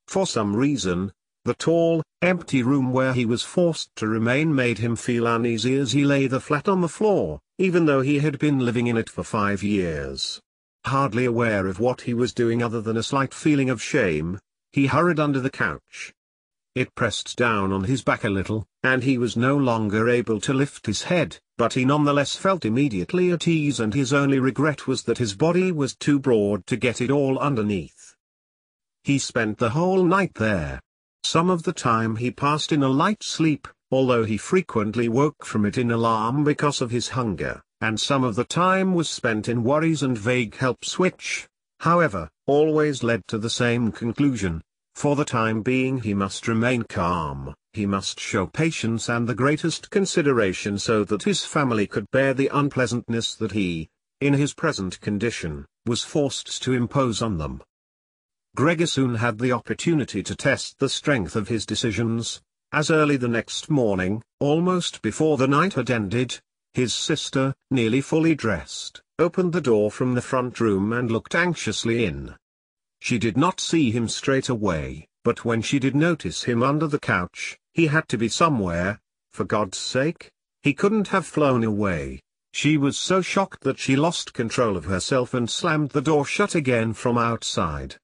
For some reason, the tall, empty room where he was forced to remain made him feel uneasy as he lay there flat on the floor, even though he had been living in it for five years. Hardly aware of what he was doing other than a slight feeling of shame, he hurried under the couch. It pressed down on his back a little, and he was no longer able to lift his head, but he nonetheless felt immediately at ease, and his only regret was that his body was too broad to get it all underneath. He spent the whole night there. Some of the time he passed in a light sleep, although he frequently woke from it in alarm because of his hunger, and some of the time was spent in worries and vague helps which, however, always led to the same conclusion. For the time being he must remain calm, he must show patience and the greatest consideration so that his family could bear the unpleasantness that he, in his present condition, was forced to impose on them. Gregor soon had the opportunity to test the strength of his decisions, as early the next morning, almost before the night had ended, his sister, nearly fully dressed, opened the door from the front room and looked anxiously in. She did not see him straight away, but when she did notice him under the couch, he had to be somewhere, for God's sake, he couldn't have flown away. She was so shocked that she lost control of herself and slammed the door shut again from outside.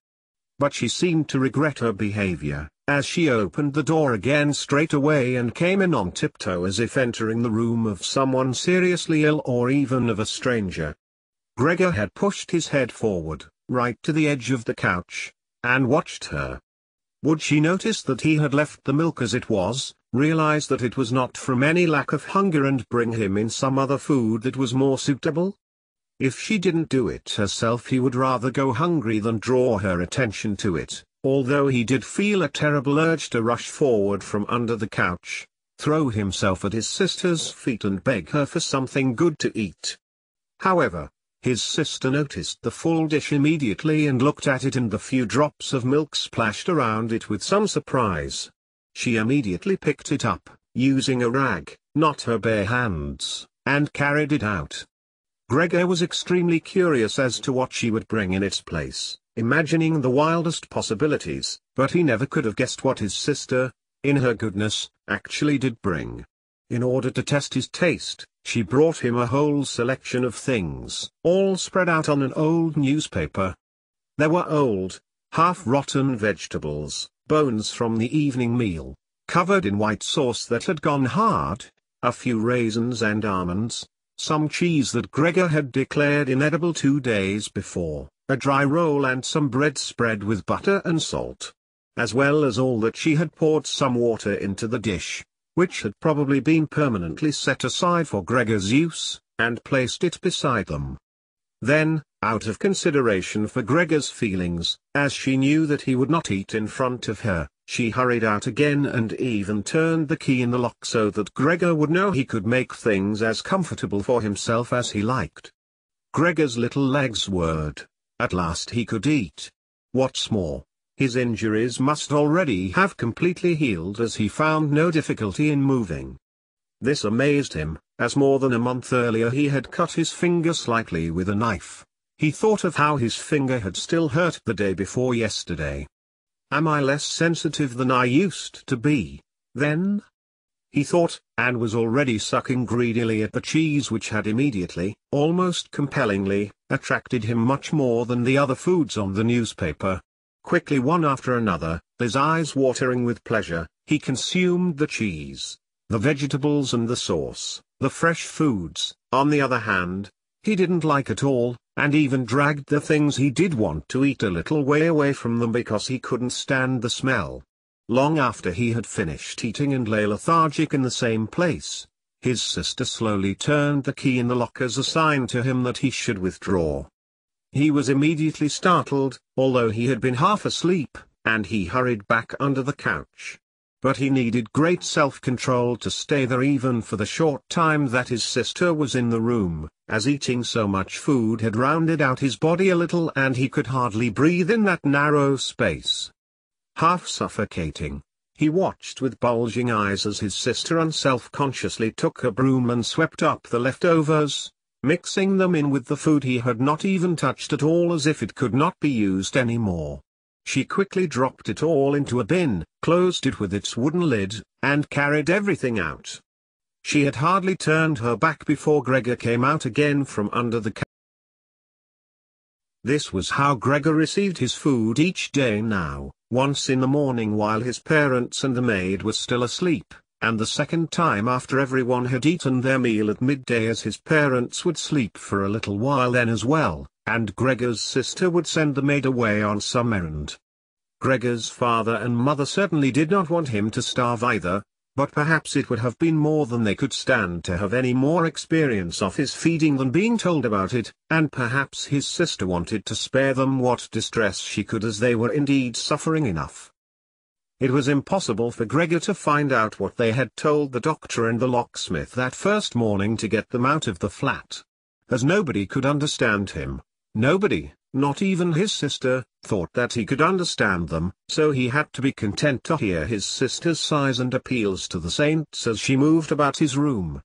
But she seemed to regret her behavior, as she opened the door again straight away and came in on tiptoe as if entering the room of someone seriously ill or even of a stranger. Gregor had pushed his head forward, right to the edge of the couch, and watched her. Would she notice that he had left the milk as it was, realize that it was not from any lack of hunger and bring him in some other food that was more suitable? If she didn't do it herself he would rather go hungry than draw her attention to it, although he did feel a terrible urge to rush forward from under the couch, throw himself at his sister's feet and beg her for something good to eat. However, his sister noticed the full dish immediately and looked at it and the few drops of milk splashed around it with some surprise. She immediately picked it up, using a rag, not her bare hands, and carried it out. Gregor was extremely curious as to what she would bring in its place, imagining the wildest possibilities, but he never could have guessed what his sister, in her goodness, actually did bring. In order to test his taste, she brought him a whole selection of things, all spread out on an old newspaper. There were old, half-rotten vegetables, bones from the evening meal, covered in white sauce that had gone hard, a few raisins and almonds, some cheese that Gregor had declared inedible two days before, a dry roll and some bread spread with butter and salt. As well as all that she had poured some water into the dish, which had probably been permanently set aside for Gregor's use, and placed it beside them. Then, out of consideration for Gregor's feelings, as she knew that he would not eat in front of her, she hurried out again and even turned the key in the lock so that Gregor would know he could make things as comfortable for himself as he liked. Gregor's little legs whirred. At last he could eat. What's more, his injuries must already have completely healed as he found no difficulty in moving. This amazed him, as more than a month earlier he had cut his finger slightly with a knife. He thought of how his finger had still hurt the day before yesterday. Am I less sensitive than I used to be, then? He thought, and was already sucking greedily at the cheese which had immediately, almost compellingly, attracted him much more than the other foods on the newspaper. Quickly one after another, his eyes watering with pleasure, he consumed the cheese, the vegetables and the sauce. The fresh foods, on the other hand, he didn't like at all, and even dragged the things he did want to eat a little way away from them because he couldn't stand the smell. Long after he had finished eating and lay lethargic in the same place, his sister slowly turned the key in the lock as a sign to him that he should withdraw. He was immediately startled, although he had been half asleep, and he hurried back under the couch. But he needed great self-control to stay there even for the short time that his sister was in the room, as eating so much food had rounded out his body a little and he could hardly breathe in that narrow space. Half suffocating, he watched with bulging eyes as his sister unselfconsciously took a broom and swept up the leftovers, mixing them in with the food he had not even touched at all, as if it could not be used anymore. She quickly dropped it all into a bin, closed it with its wooden lid, and carried everything out. She had hardly turned her back before Gregor came out again from under the couch. This was how Gregor received his food each day now, once in the morning while his parents and the maid were still asleep, and the second time after everyone had eaten their meal at midday, as his parents would sleep for a little while then as well, and Gregor's sister would send the maid away on some errand. Gregor's father and mother certainly did not want him to starve either, but perhaps it would have been more than they could stand to have any more experience of his feeding than being told about it, and perhaps his sister wanted to spare them what distress she could, as they were indeed suffering enough. It was impossible for Gregor to find out what they had told the doctor and the locksmith that first morning to get them out of the flat, as nobody could understand him. Nobody, not even his sister, thought that he could understand them, so he had to be content to hear his sister's sighs and appeals to the saints as she moved about his room.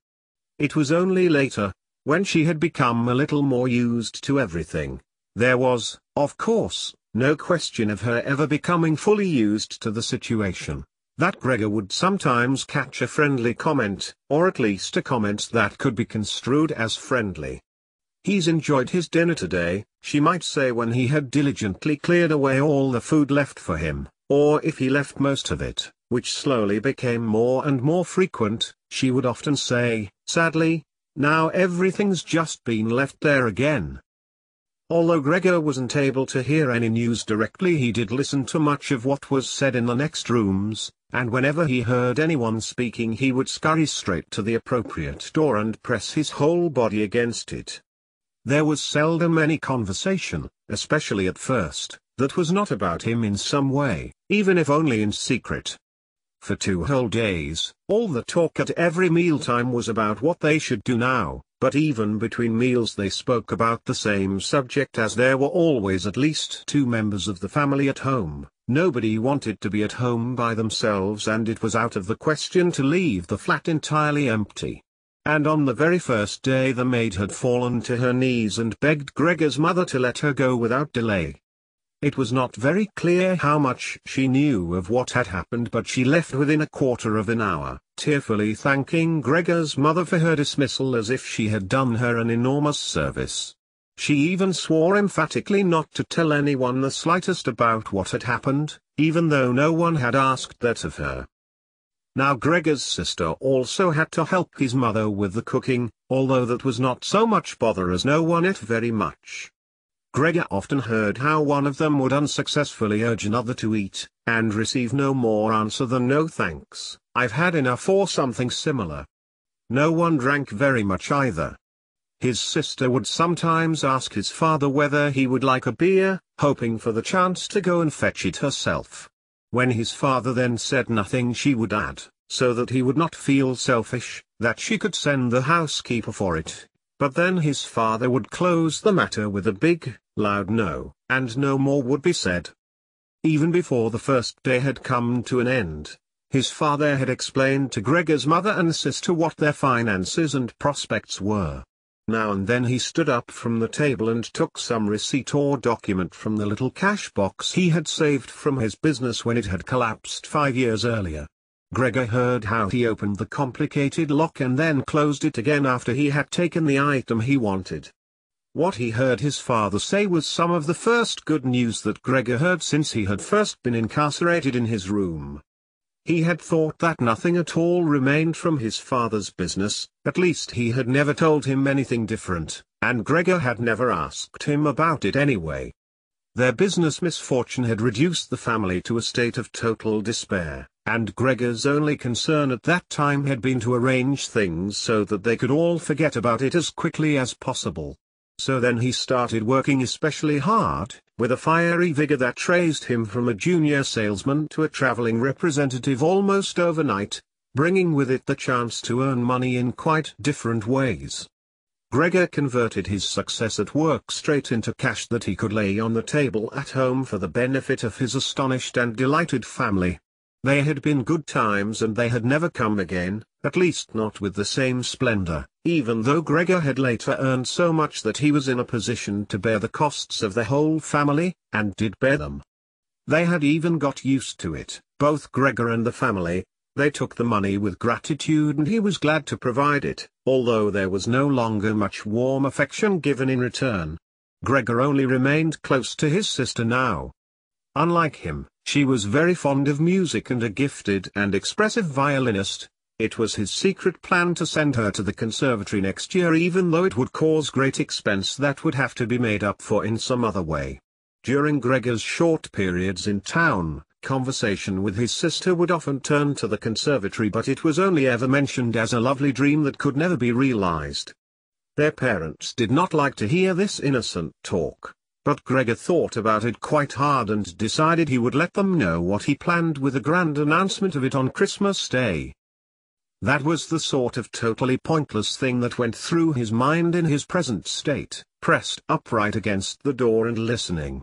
It was only later, when she had become a little more used to everything. There was, of course, no question of her ever becoming fully used to the situation, that Gregor would sometimes catch a friendly comment, or at least a comment that could be construed as friendly. "He's enjoyed his dinner today," she might say when he had diligently cleared away all the food left for him, or if he left most of it, which slowly became more and more frequent, she would often say, sadly, "Now everything's just been left there again." Although Gregor wasn't able to hear any news directly, he did listen to much of what was said in the next rooms, and whenever he heard anyone speaking he would scurry straight to the appropriate door and press his whole body against it. There was seldom any conversation, especially at first, that was not about him in some way, even if only in secret. For two whole days, all the talk at every mealtime was about what they should do now, but even between meals they spoke about the same subject, as there were always at least two members of the family at home. Nobody wanted to be at home by themselves, and it was out of the question to leave the flat entirely empty. And on the very first day the maid had fallen to her knees and begged Gregor's mother to let her go without delay. It was not very clear how much she knew of what had happened, but she left within a quarter of an hour, tearfully thanking Gregor's mother for her dismissal as if she had done her an enormous service. She even swore emphatically not to tell anyone the slightest about what had happened, even though no one had asked that of her. Now Gregor's sister also had to help his mother with the cooking, although that was not so much bother as no one ate very much. Gregor often heard how one of them would unsuccessfully urge another to eat, and receive no more answer than "No thanks, I've had enough," or something similar. No one drank very much either. His sister would sometimes ask his father whether he would like a beer, hoping for the chance to go and fetch it herself. When his father then said nothing, she would add, so that he would not feel selfish, that she could send the housekeeper for it, but then his father would close the matter with a big, loud no, and no more would be said. Even before the first day had come to an end, his father had explained to Gregor's mother and sister what their finances and prospects were. Now and then he stood up from the table and took some receipt or document from the little cash box he had saved from his business when it had collapsed five years earlier. Gregor heard how he opened the complicated lock and then closed it again after he had taken the item he wanted. What he heard his father say was some of the first good news that Gregor heard since he had first been incarcerated in his room. He had thought that nothing at all remained from his father's business, at least he had never told him anything different, and Gregor had never asked him about it anyway. Their business misfortune had reduced the family to a state of total despair, and Gregor's only concern at that time had been to arrange things so that they could all forget about it as quickly as possible. So then he started working especially hard, with a fiery vigor that raised him from a junior salesman to a traveling representative almost overnight, bringing with it the chance to earn money in quite different ways. Gregor converted his success at work straight into cash that he could lay on the table at home for the benefit of his astonished and delighted family. There had been good times and they had never come again, at least not with the same splendor, even though Gregor had later earned so much that he was in a position to bear the costs of the whole family, and did bear them. They had even got used to it, both Gregor and the family. They took the money with gratitude, and he was glad to provide it, although there was no longer much warm affection given in return. Gregor only remained close to his sister now. Unlike him, she was very fond of music and a gifted and expressive violinist. It was his secret plan to send her to the conservatory next year, even though it would cause great expense that would have to be made up for in some other way. During Gregor's short periods in town, conversation with his sister would often turn to the conservatory, but it was only ever mentioned as a lovely dream that could never be realized. Their parents did not like to hear this innocent talk, but Gregor thought about it quite hard and decided he would let them know what he planned with a grand announcement of it on Christmas Day. That was the sort of totally pointless thing that went through his mind in his present state, pressed upright against the door and listening.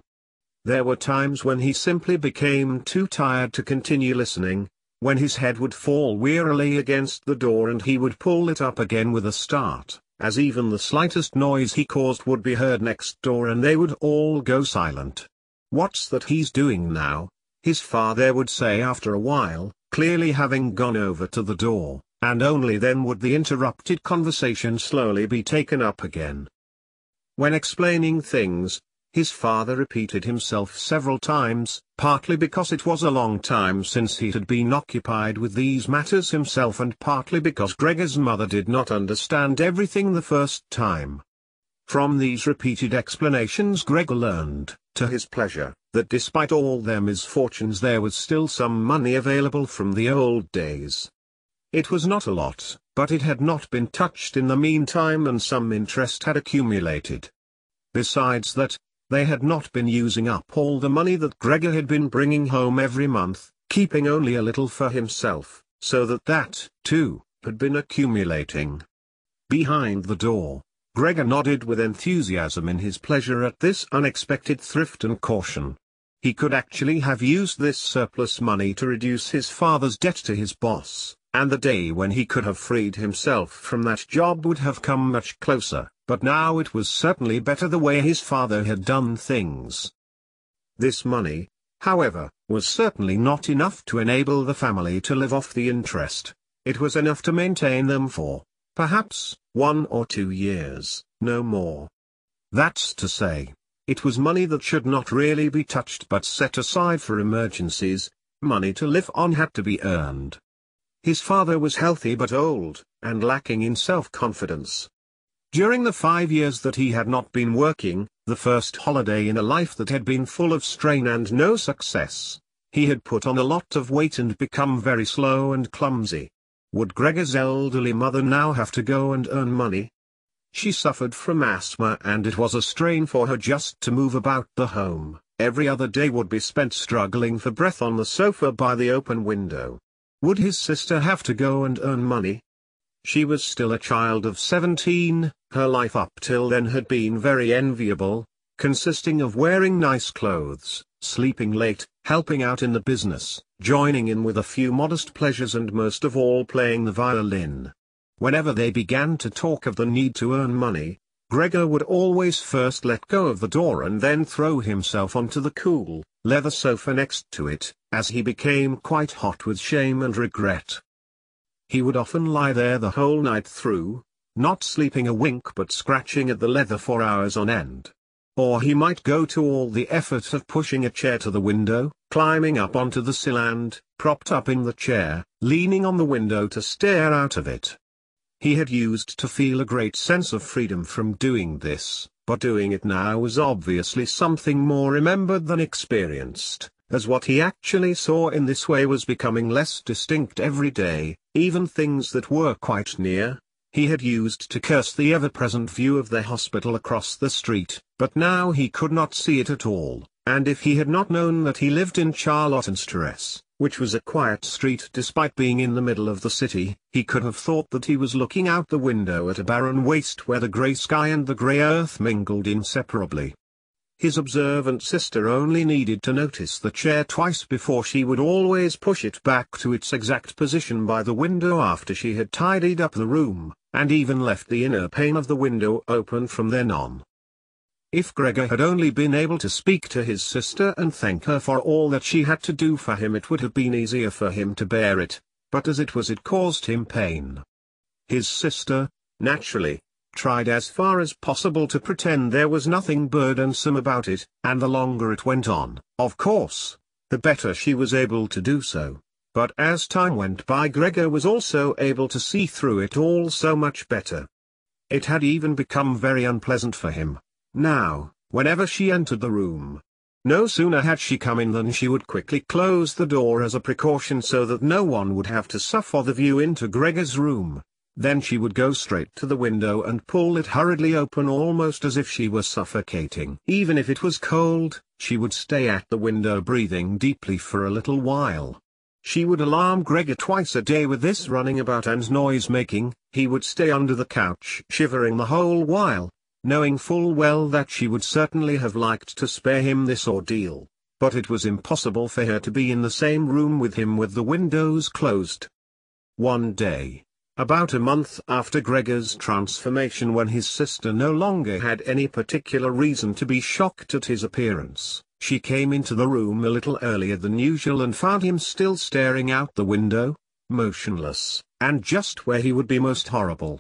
There were times when he simply became too tired to continue listening, when his head would fall wearily against the door and he would pull it up again with a start, as even the slightest noise he caused would be heard next door and they would all go silent. "What's that he's doing now?" his father would say after a while, clearly having gone over to the door, and only then would the interrupted conversation slowly be taken up again. When explaining things, his father repeated himself several times, partly because it was a long time since he had been occupied with these matters himself and partly because Gregor's mother did not understand everything the first time. From these repeated explanations Gregor learned, to his pleasure, that despite all their misfortunes there was still some money available from the old days. It was not a lot, but it had not been touched in the meantime and some interest had accumulated. Besides that, they had not been using up all the money that Gregor had been bringing home every month, keeping only a little for himself, so that that, too, had been accumulating. Behind the door, Gregor nodded with enthusiasm in his pleasure at this unexpected thrift and caution. He could actually have used this surplus money to reduce his father's debt to his boss, and the day when he could have freed himself from that job would have come much closer. But now it was certainly better the way his father had done things. This money, however, was certainly not enough to enable the family to live off the interest. It was enough to maintain them for, perhaps, one or two years, no more. That's to say, it was money that should not really be touched but set aside for emergencies. Money to live on had to be earned. His father was healthy but old, and lacking in self-confidence. During the five years that he had not been working, the first holiday in a life that had been full of strain and no success, he had put on a lot of weight and become very slow and clumsy. Would Gregor's elderly mother now have to go and earn money? She suffered from asthma and it was a strain for her just to move about the home. Every other day would be spent struggling for breath on the sofa by the open window. Would his sister have to go and earn money? She was still a child of seventeen, her life up till then had been very enviable, consisting of wearing nice clothes, sleeping late, helping out in the business, joining in with a few modest pleasures and most of all playing the violin. Whenever they began to talk of the need to earn money, Gregor would always first let go of the door and then throw himself onto the cool, leather sofa next to it, as he became quite hot with shame and regret. He would often lie there the whole night through, not sleeping a wink but scratching at the leather for hours on end. Or he might go to all the effort of pushing a chair to the window, climbing up onto the sill and, propped up in the chair, leaning on the window to stare out of it. He had used to feel a great sense of freedom from doing this, but doing it now was obviously something more remembered than experienced, as what he actually saw in this way was becoming less distinct every day. Even things that were quite near, he had used to curse the ever-present view of the hospital across the street, but now he could not see it at all, and if he had not known that he lived in Charlottenstrasse, which was a quiet street despite being in the middle of the city, he could have thought that he was looking out the window at a barren waste where the grey sky and the grey earth mingled inseparably. His observant sister only needed to notice the chair twice before she would always push it back to its exact position by the window after she had tidied up the room, and even left the inner pane of the window open from then on. If Gregor had only been able to speak to his sister and thank her for all that she had to do for him, it would have been easier for him to bear it, but as it was, it caused him pain. His sister, naturally, tried as far as possible to pretend there was nothing burdensome about it, and the longer it went on, of course, the better she was able to do so, but as time went by, Gregor was also able to see through it all so much better. It had even become very unpleasant for him, now, whenever she entered the room. No sooner had she come in than she would quickly close the door as a precaution so that no one would have to suffer the view into Gregor's room. Then she would go straight to the window and pull it hurriedly open, almost as if she were suffocating. Even if it was cold, she would stay at the window breathing deeply for a little while. She would alarm Gregor twice a day with this running about and noise-making. He would stay under the couch shivering the whole while, knowing full well that she would certainly have liked to spare him this ordeal, but it was impossible for her to be in the same room with him with the windows closed. One day, about a month after Gregor's transformation, when his sister no longer had any particular reason to be shocked at his appearance, she came into the room a little earlier than usual and found him still staring out the window, motionless, and just where he would be most horrible.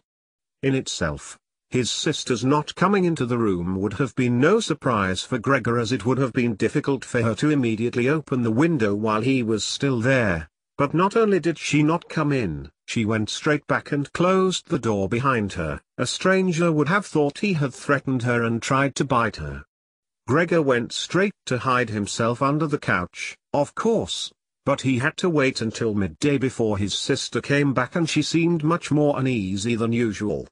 In itself, his sister's not coming into the room would have been no surprise for Gregor, as it would have been difficult for her to immediately open the window while he was still there. But not only did she not come in, she went straight back and closed the door behind her. A stranger would have thought he had threatened her and tried to bite her. Gregor went straight to hide himself under the couch, of course, but he had to wait until midday before his sister came back, and she seemed much more uneasy than usual.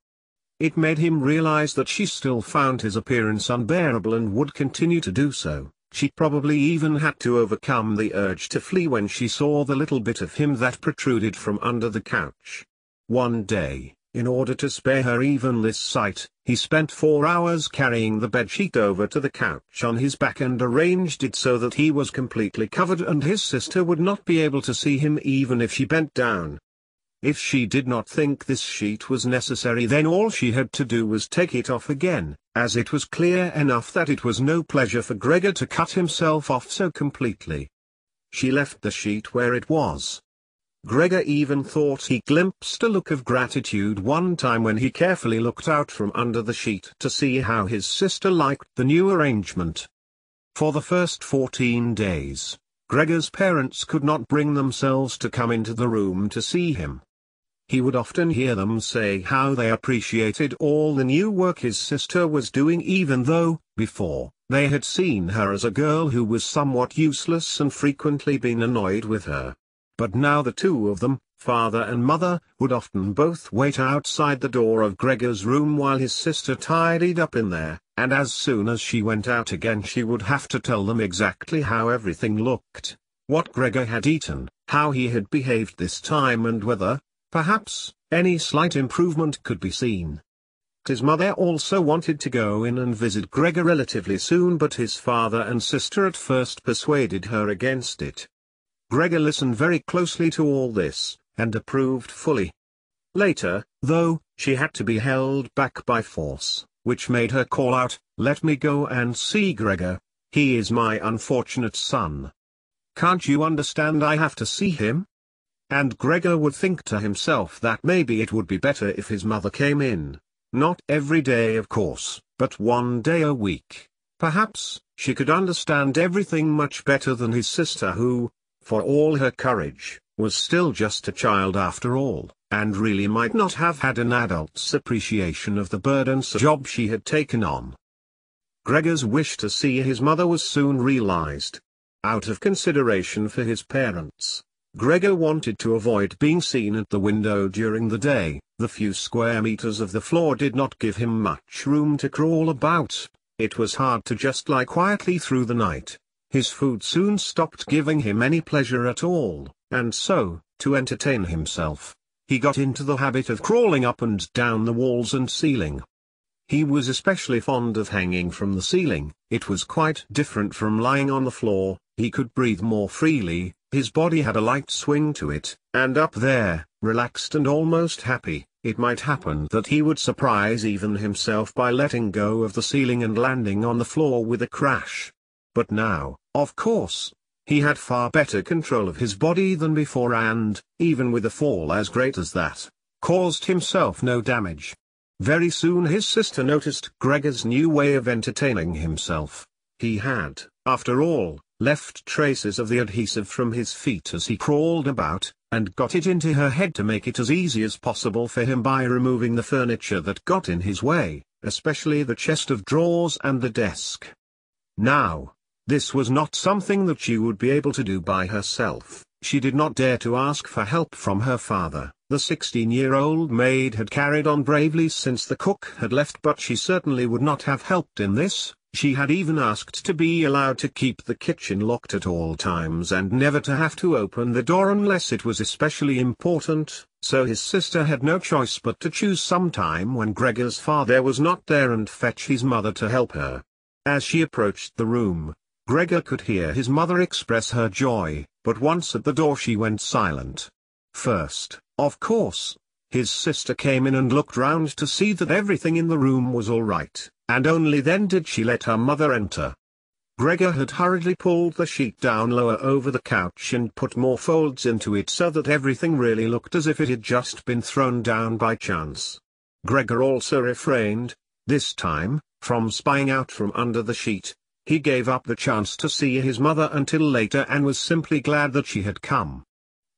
It made him realize that she still found his appearance unbearable and would continue to do so. She probably even had to overcome the urge to flee when she saw the little bit of him that protruded from under the couch. One day, in order to spare her even this sight, he spent four hours carrying the bedsheet over to the couch on his back and arranged it so that he was completely covered and his sister would not be able to see him even if she bent down. If she did not think this sheet was necessary, then all she had to do was take it off again, as it was clear enough that it was no pleasure for Gregor to cut himself off so completely. She left the sheet where it was. Gregor even thought he glimpsed a look of gratitude one time when he carefully looked out from under the sheet to see how his sister liked the new arrangement. For the first fourteen days, Gregor's parents could not bring themselves to come into the room to see him. He would often hear them say how they appreciated all the new work his sister was doing, even though, before, they had seen her as a girl who was somewhat useless and frequently been annoyed with her. But now the two of them, father and mother, would often both wait outside the door of Gregor's room while his sister tidied up in there, and as soon as she went out again she would have to tell them exactly how everything looked, what Gregor had eaten, how he had behaved this time, and whether, perhaps, any slight improvement could be seen. His mother also wanted to go in and visit Gregor relatively soon, but his father and sister at first persuaded her against it. Gregor listened very closely to all this, and approved fully. Later, though, she had to be held back by force, which made her call out, "Let me go and see Gregor. He is my unfortunate son. Can't you understand I have to see him?" And Gregor would think to himself that maybe it would be better if his mother came in, not every day of course, but one day a week. Perhaps, she could understand everything much better than his sister who, for all her courage, was still just a child after all, and really might not have had an adult's appreciation of the burdensome job she had taken on. Gregor's wish to see his mother was soon realized. Out of consideration for his parents, Gregor wanted to avoid being seen at the window during the day. The few square meters of the floor did not give him much room to crawl about. It was hard to just lie quietly through the night. His food soon stopped giving him any pleasure at all, and so, to entertain himself, he got into the habit of crawling up and down the walls and ceiling. He was especially fond of hanging from the ceiling. It was quite different from lying on the floor. He could breathe more freely, his body had a light swing to it, and up there, relaxed and almost happy, it might happen that he would surprise even himself by letting go of the ceiling and landing on the floor with a crash. But now, of course, he had far better control of his body than before and, even with a fall as great as that, caused himself no damage. Very soon his sister noticed Gregor's new way of entertaining himself. He had, after all, left traces of the adhesive from his feet as he crawled about, and got it into her head to make it as easy as possible for him by removing the furniture that got in his way, especially the chest of drawers and the desk. Now, this was not something that she would be able to do by herself. She did not dare to ask for help from her father. The sixteen-year-old maid had carried on bravely since the cook had left, but she certainly would not have helped in this. She had even asked to be allowed to keep the kitchen locked at all times and never to have to open the door unless it was especially important, so his sister had no choice but to choose some time when Gregor's father was not there and fetch his mother to help her. As she approached the room, Gregor could hear his mother express her joy, but once at the door she went silent. First, of course, his sister came in and looked round to see that everything in the room was all right, and only then did she let her mother enter. Gregor had hurriedly pulled the sheet down lower over the couch and put more folds into it so that everything really looked as if it had just been thrown down by chance. Gregor also refrained, this time, from spying out from under the sheet. He gave up the chance to see his mother until later and was simply glad that she had come.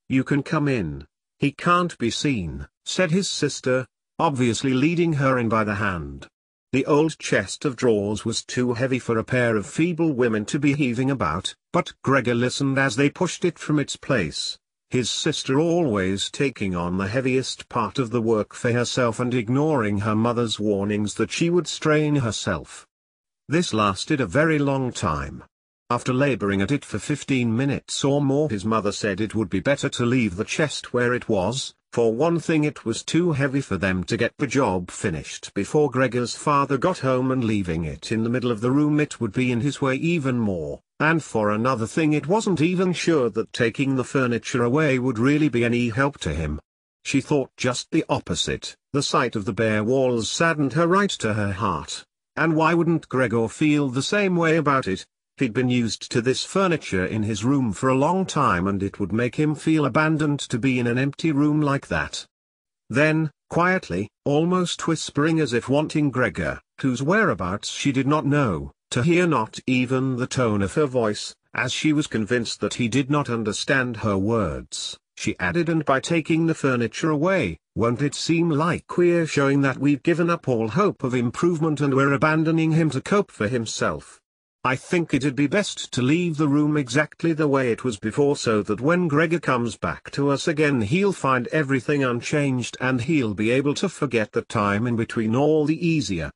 "You can come in. He can't be seen," said his sister, obviously leading her in by the hand. The old chest of drawers was too heavy for a pair of feeble women to be heaving about, but Gregor listened as they pushed it from its place, his sister always taking on the heaviest part of the work for herself and ignoring her mother's warnings that she would strain herself. This lasted a very long time. After labouring at it for fifteen minutes or more, his mother said it would be better to leave the chest where it was. For one thing, it was too heavy for them to get the job finished before Gregor's father got home, and leaving it in the middle of the room it would be in his way even more, and for another thing it wasn't even sure that taking the furniture away would really be any help to him. She thought just the opposite. The sight of the bare walls saddened her right to her heart. And why wouldn't Gregor feel the same way about it? He'd been used to this furniture in his room for a long time, and it would make him feel abandoned to be in an empty room like that. Then, quietly, almost whispering as if wanting Gregor, whose whereabouts she did not know, to hear not even the tone of her voice, as she was convinced that he did not understand her words, she added, "And by taking the furniture away, won't it seem like we're showing that we've given up all hope of improvement and we're abandoning him to cope for himself? I think it'd be best to leave the room exactly the way it was before, so that when Gregor comes back to us again he'll find everything unchanged and he'll be able to forget the time in between all the easier."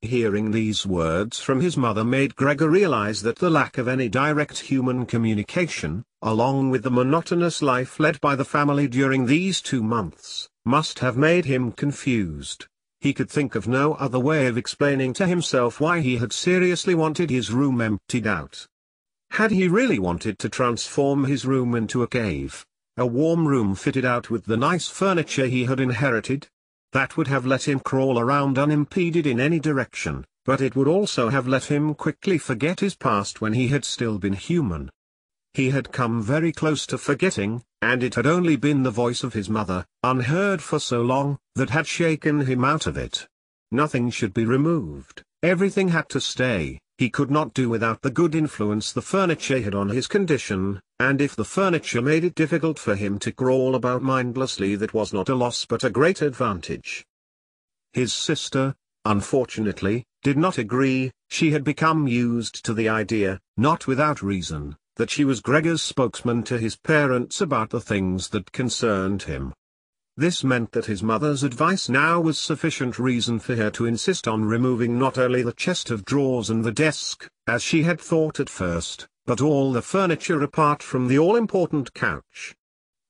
Hearing these words from his mother made Gregor realize that the lack of any direct human communication, along with the monotonous life led by the family during these two months, must have made him confused. He could think of no other way of explaining to himself why he had seriously wanted his room emptied out. Had he really wanted to transform his room into a cave, a warm room fitted out with the nice furniture he had inherited? That would have let him crawl around unimpeded in any direction, but it would also have let him quickly forget his past when he had still been human. He had come very close to forgetting, and it had only been the voice of his mother, unheard for so long, that had shaken him out of it. Nothing should be removed, everything had to stay. He could not do without the good influence the furniture had on his condition, and if the furniture made it difficult for him to crawl about mindlessly, that was not a loss but a great advantage. His sister, unfortunately, did not agree. She had become used to the idea, not without reason, that she was Gregor's spokesman to his parents about the things that concerned him. This meant that his mother's advice now was sufficient reason for her to insist on removing not only the chest of drawers and the desk, as she had thought at first, but all the furniture apart from the all-important couch.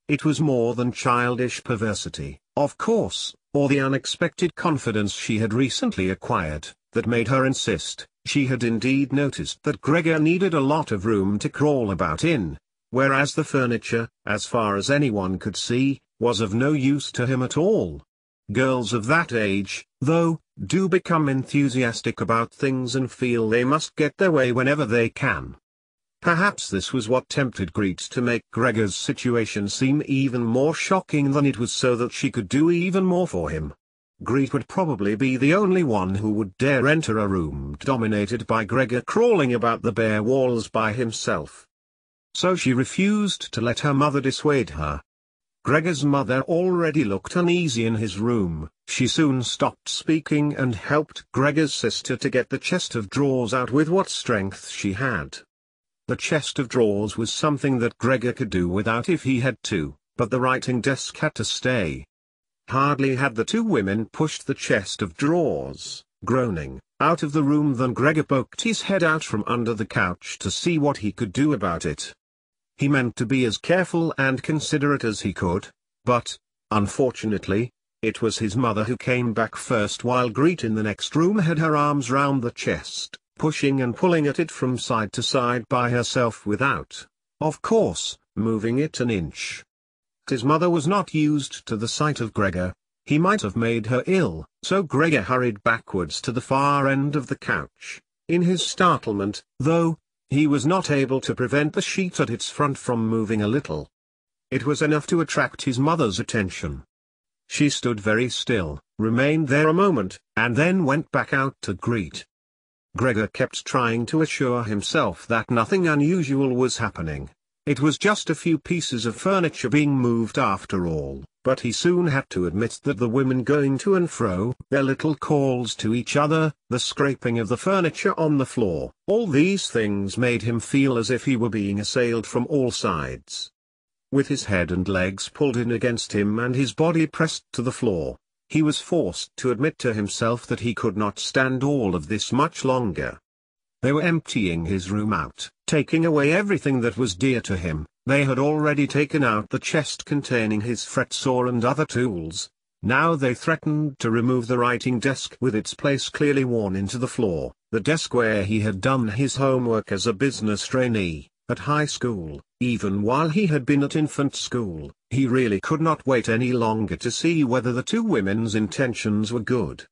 It was more than childish perversity, of course, or the unexpected confidence she had recently acquired, that made her insist. She had indeed noticed that Gregor needed a lot of room to crawl about in, whereas the furniture, as far as anyone could see, was of no use to him at all. Girls of that age, though, do become enthusiastic about things and feel they must get their way whenever they can. Perhaps this was what tempted Grete to make Gregor's situation seem even more shocking than it was, so that she could do even more for him. Grete would probably be the only one who would dare enter a room dominated by Gregor crawling about the bare walls by himself. So she refused to let her mother dissuade her. Gregor's mother already looked uneasy in his room. She soon stopped speaking and helped Gregor's sister to get the chest of drawers out with what strength she had. The chest of drawers was something that Gregor could do without if he had to, but the writing desk had to stay. Hardly had the two women pushed the chest of drawers, groaning, out of the room than Gregor poked his head out from under the couch to see what he could do about it. He meant to be as careful and considerate as he could, but, unfortunately, it was his mother who came back first, while Grete in the next room had her arms round the chest, pushing and pulling at it from side to side by herself without, of course, moving it an inch. His mother was not used to the sight of Gregor. He might have made her ill, so Gregor hurried backwards to the far end of the couch. In his startlement, though, he was not able to prevent the sheet at its front from moving a little. It was enough to attract his mother's attention. She stood very still, remained there a moment, and then went back out to Grete. Gregor kept trying to assure himself that nothing unusual was happening. It was just a few pieces of furniture being moved after all, but he soon had to admit that the women going to and fro, their little calls to each other, the scraping of the furniture on the floor, all these things made him feel as if he were being assailed from all sides. With his head and legs pulled in against him and his body pressed to the floor, he was forced to admit to himself that he could not stand all of this much longer. They were emptying his room out, taking away everything that was dear to him. They had already taken out the chest containing his fret saw and other tools. Now they threatened to remove the writing desk with its place clearly worn into the floor, the desk where he had done his homework as a business trainee, at high school, even while he had been at infant school. He really could not wait any longer to see whether the two women's intentions were good.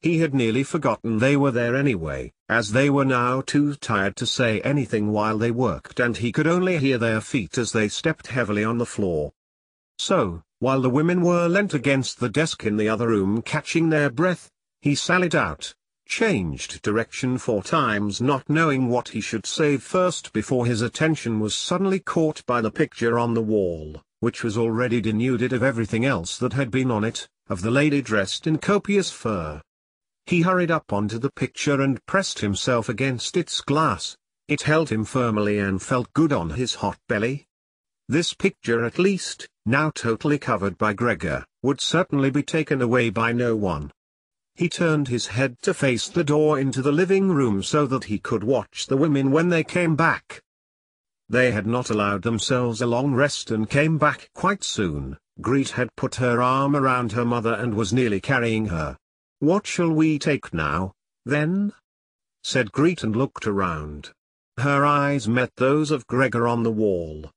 He had nearly forgotten they were there anyway, as they were now too tired to say anything while they worked, and he could only hear their feet as they stepped heavily on the floor. So, while the women were leant against the desk in the other room catching their breath, he sallied out, changed direction four times, not knowing what he should save first, before his attention was suddenly caught by the picture on the wall, which was already denuded of everything else that had been on it, of the lady dressed in copious fur. He hurried up onto the picture and pressed himself against its glass. It held him firmly and felt good on his hot belly. This picture, at least, now totally covered by Gregor, would certainly be taken away by no one. He turned his head to face the door into the living room so that he could watch the women when they came back. They had not allowed themselves a long rest and came back quite soon. Grete had put her arm around her mother and was nearly carrying her. "What shall we take now, then?" said Grete, and looked around. Her eyes met those of Gregor on the wall.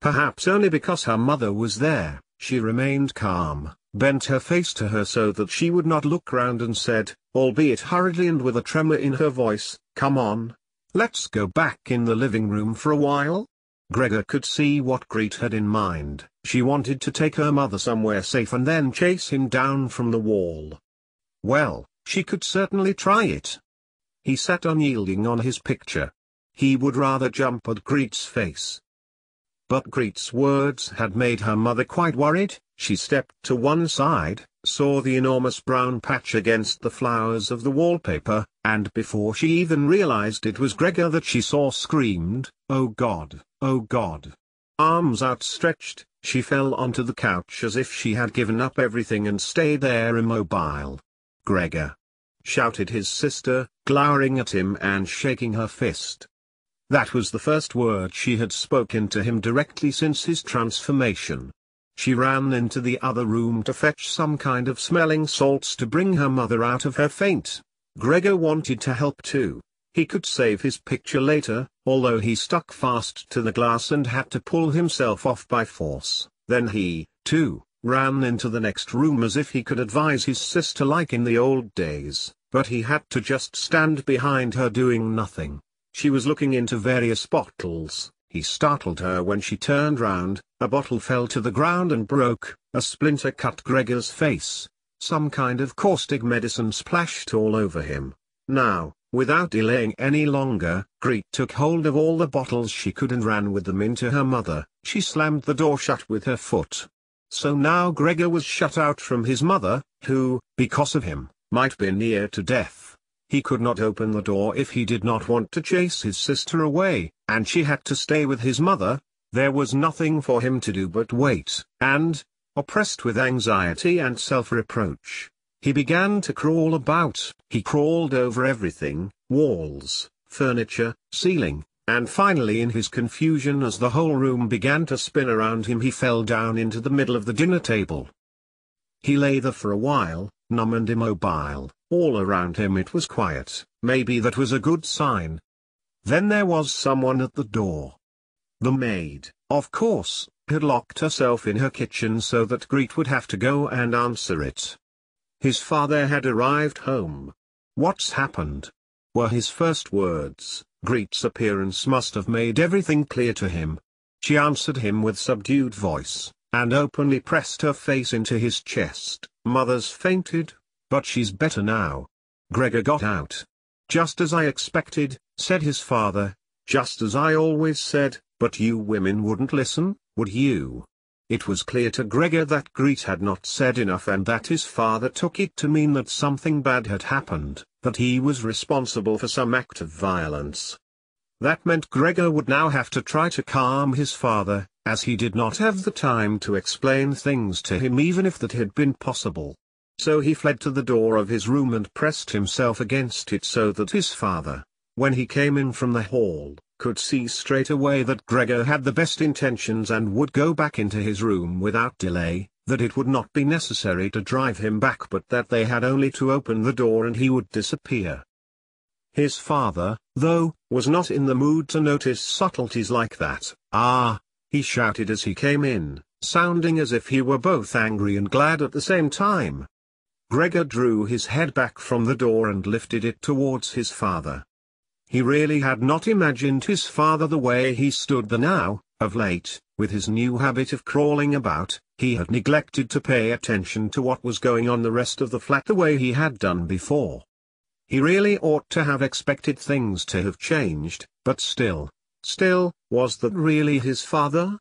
Perhaps only because her mother was there, she remained calm, bent her face to her so that she would not look round, and said, albeit hurriedly and with a tremor in her voice, "Come on, let's go back in the living room for a while." Gregor could see what Grete had in mind. She wanted to take her mother somewhere safe and then chase him down from the wall. Well, she could certainly try it. He sat unyielding on his picture. He would rather jump at Grete's face. But Grete's words had made her mother quite worried. She stepped to one side, saw the enormous brown patch against the flowers of the wallpaper, and before she even realized it was Gregor that she saw, screamed, "Oh God, oh God!" Arms outstretched, she fell onto the couch as if she had given up everything and stayed there immobile. "Gregor!" shouted his sister, glowering at him and shaking her fist. That was the first word she had spoken to him directly since his transformation. She ran into the other room to fetch some kind of smelling salts to bring her mother out of her faint. Gregor wanted to help too. He could save his picture later, although he stuck fast to the glass and had to pull himself off by force. Then he, too, ran into the next room as if he could advise his sister like in the old days, but he had to just stand behind her doing nothing. She was looking into various bottles. He startled her when she turned round. A bottle fell to the ground and broke, a splinter cut Gregor's face. Some kind of caustic medicine splashed all over him. Now, without delaying any longer, Greet took hold of all the bottles she could and ran with them into her mother. She slammed the door shut with her foot. So now Gregor was shut out from his mother, who, because of him, might be near to death. He could not open the door if he did not want to chase his sister away, and she had to stay with his mother. There was nothing for him to do but wait, and, oppressed with anxiety and self-reproach, he began to crawl about. He crawled over everything, walls, furniture, ceiling, and finally in his confusion as the whole room began to spin around him he fell down into the middle of the dinner table. He lay there for a while, numb and immobile. All around him it was quiet. Maybe that was a good sign. Then there was someone at the door. The maid, of course, had locked herself in her kitchen so that Greet would have to go and answer it. His father had arrived home. "What's happened?" were his first words. Greet's appearance must have made everything clear to him. She answered him with subdued voice, and openly pressed her face into his chest. "Mother's fainted, but she's better now." Gregor got out. "Just as I expected," said his father, "just as I always said, but you women wouldn't listen, would you?" It was clear to Gregor that Greet had not said enough and that his father took it to mean that something bad had happened, that he was responsible for some act of violence. That meant Gregor would now have to try to calm his father, as he did not have the time to explain things to him even if that had been possible. So he fled to the door of his room and pressed himself against it so that his father, when he came in from the hall, could see straight away that Gregor had the best intentions and would go back into his room without delay, that it would not be necessary to drive him back but that they had only to open the door and he would disappear. His father, though, was not in the mood to notice subtleties like that. "Ah!" he shouted as he came in, sounding as if he were both angry and glad at the same time. Gregor drew his head back from the door and lifted it towards his father. He really had not imagined his father the way he stood there now. Of late, with his new habit of crawling about, he had neglected to pay attention to what was going on the rest of the flat the way he had done before. He really ought to have expected things to have changed, but still, still, was that really his father?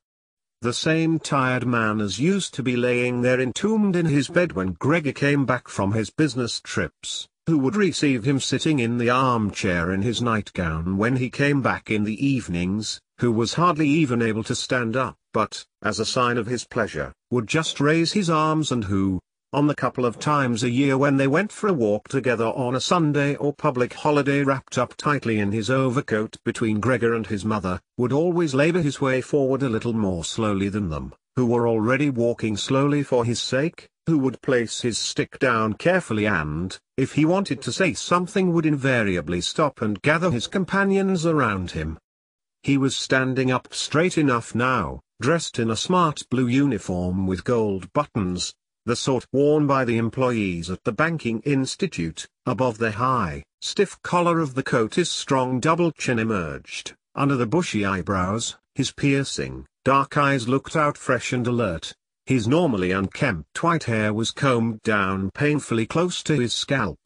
The same tired man as used to be laying there entombed in his bed when Gregor came back from his business trips, who would receive him sitting in the armchair in his nightgown when he came back in the evenings, who was hardly even able to stand up but, as a sign of his pleasure, would just raise his arms and who, on the couple of times a year when they went for a walk together on a Sunday or public holiday wrapped up tightly in his overcoat between Gregor and his mother, would always labour his way forward a little more slowly than them, who were already walking slowly for his sake, who would place his stick down carefully and, if he wanted to say something, would invariably stop and gather his companions around him. He was standing up straight enough now, dressed in a smart blue uniform with gold buttons, the sort worn by the employees at the banking institute. Above the high, stiff collar of the coat his strong double chin emerged, under the bushy eyebrows, his piercing, dark eyes looked out fresh and alert, his normally unkempt white hair was combed down painfully close to his scalp.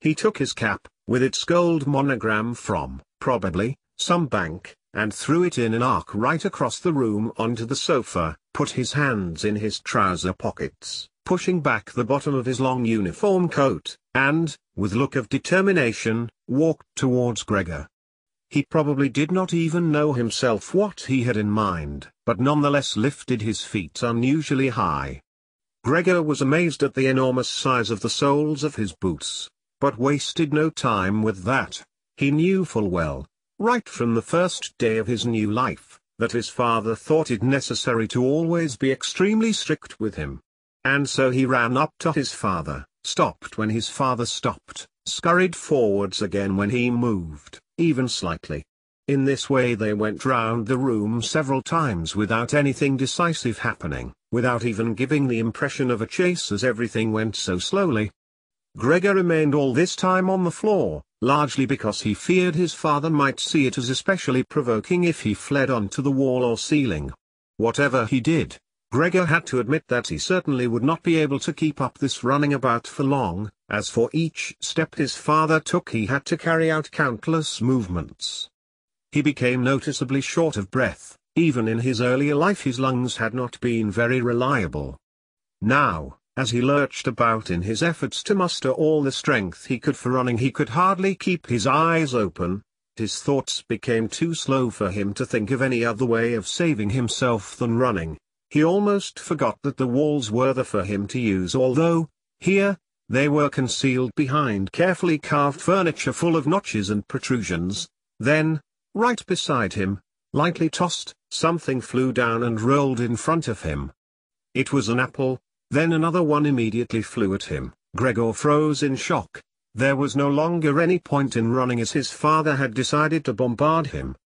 He took his cap, with its gold monogram from, probably, some bank, and threw it in an arc right across the room onto the sofa, put his hands in his trouser pockets, pushing back the bottom of his long uniform coat, and, with look of determination, walked towards Gregor. He probably did not even know himself what he had in mind, but nonetheless lifted his feet unusually high. Gregor was amazed at the enormous size of the soles of his boots, but wasted no time with that. He knew full well, right from the first day of his new life, that his father thought it necessary to always be extremely strict with him. And so he ran up to his father, stopped when his father stopped, scurried forwards again when he moved, even slightly. In this way they went round the room several times without anything decisive happening, without even giving the impression of a chase, as everything went so slowly. Gregor remained all this time on the floor, largely because he feared his father might see it as especially provoking if he fled onto the wall or ceiling. Whatever he did, Gregor had to admit that he certainly would not be able to keep up this running about for long, as for each step his father took he had to carry out countless movements. He became noticeably short of breath. Even in his earlier life his lungs had not been very reliable. Now, as he lurched about in his efforts to muster all the strength he could for running, he could hardly keep his eyes open. His thoughts became too slow for him to think of any other way of saving himself than running. He almost forgot that the walls were there for him to use, although, here, they were concealed behind carefully carved furniture full of notches and protrusions. Then, right beside him, lightly tossed, something flew down and rolled in front of him. It was an apple, then another one immediately flew at him. Gregor froze in shock. There was no longer any point in running, as his father had decided to bombard him.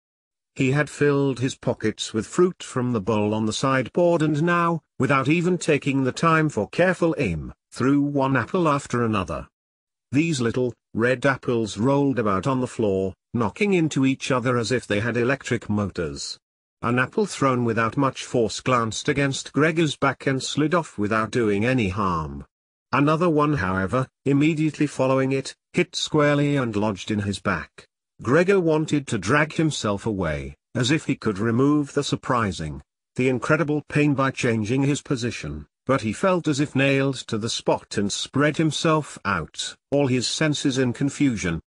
He had filled his pockets with fruit from the bowl on the sideboard, and now, without even taking the time for careful aim, threw one apple after another. These little, red apples rolled about on the floor, knocking into each other as if they had electric motors. An apple thrown without much force glanced against Gregor's back and slid off without doing any harm. Another one, however, immediately following it, hit squarely and lodged in his back. Gregor wanted to drag himself away, as if he could remove the surprising, the incredible pain by changing his position, but he felt as if nailed to the spot and spread himself out, all his senses in confusion.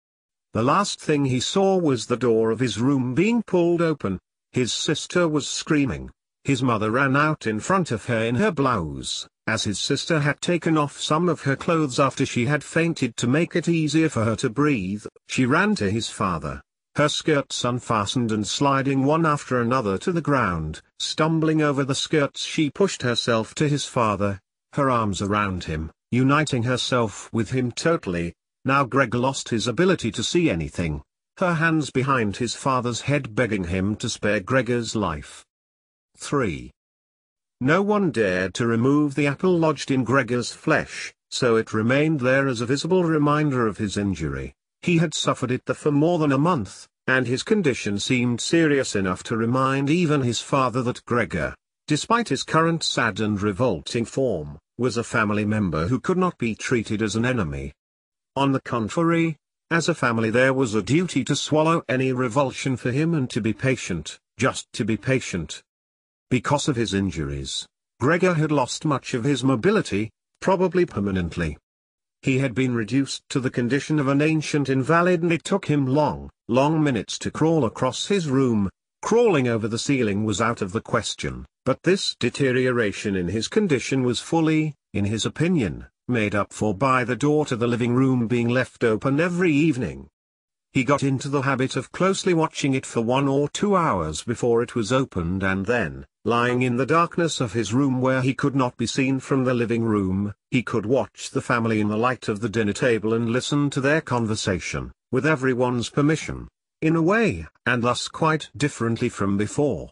The last thing he saw was the door of his room being pulled open. His sister was screaming. His mother ran out in front of her in her blouse, as his sister had taken off some of her clothes after she had fainted to make it easier for her to breathe. She ran to his father, her skirts unfastened and sliding one after another to the ground. Stumbling over the skirts, she pushed herself to his father, her arms around him, uniting herself with him totally. Now Greg lost his ability to see anything, her hands behind his father's head begging him to spare Gregor's life. three. No one dared to remove the apple lodged in Gregor's flesh, so it remained there as a visible reminder of his injury. He had suffered it for more than a month, and his condition seemed serious enough to remind even his father that Gregor, despite his current sad and revolting form, was a family member who could not be treated as an enemy. On the contrary, as a family there was a duty to swallow any revulsion for him and to be patient, just to be patient. Because of his injuries, Gregor had lost much of his mobility, probably permanently. He had been reduced to the condition of an ancient invalid, and it took him long, long minutes to crawl across his room. Crawling over the ceiling was out of the question, but this deterioration in his condition was fully, in his opinion, made up for by the door to the living room being left open every evening. He got into the habit of closely watching it for one or two hours before it was opened, and then, lying in the darkness of his room where he could not be seen from the living room, he could watch the family in the light of the dinner table and listen to their conversation, with everyone's permission, in a way, and thus quite differently from before.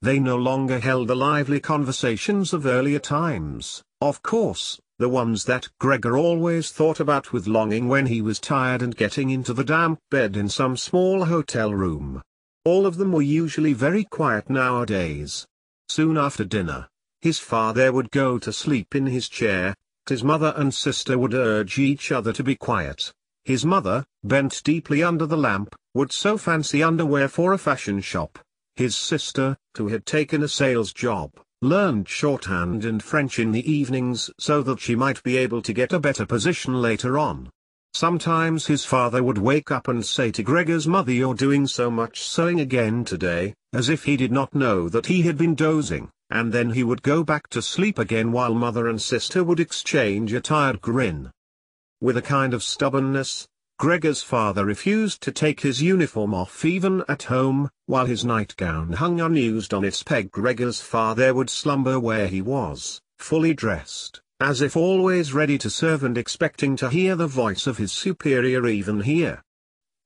They no longer held the lively conversations of earlier times, of course, the ones that Gregor always thought about with longing when he was tired and getting into the damp bed in some small hotel room. All of them were usually very quiet nowadays. Soon after dinner, his father would go to sleep in his chair. His mother and sister would urge each other to be quiet. His mother, bent deeply under the lamp, would sew fancy underwear for a fashion shop. His sister, who had taken a sales job, learned shorthand and French in the evenings so that she might be able to get a better position later on. Sometimes his father would wake up and say to Gregor's mother, "You're doing so much sewing again today," as if he did not know that he had been dozing, and then he would go back to sleep again while mother and sister would exchange a tired grin. With a kind of stubbornness, Gregor's father refused to take his uniform off even at home, while his nightgown hung unused on its peg. Gregor's father would slumber where he was, fully dressed, as if always ready to serve and expecting to hear the voice of his superior even here.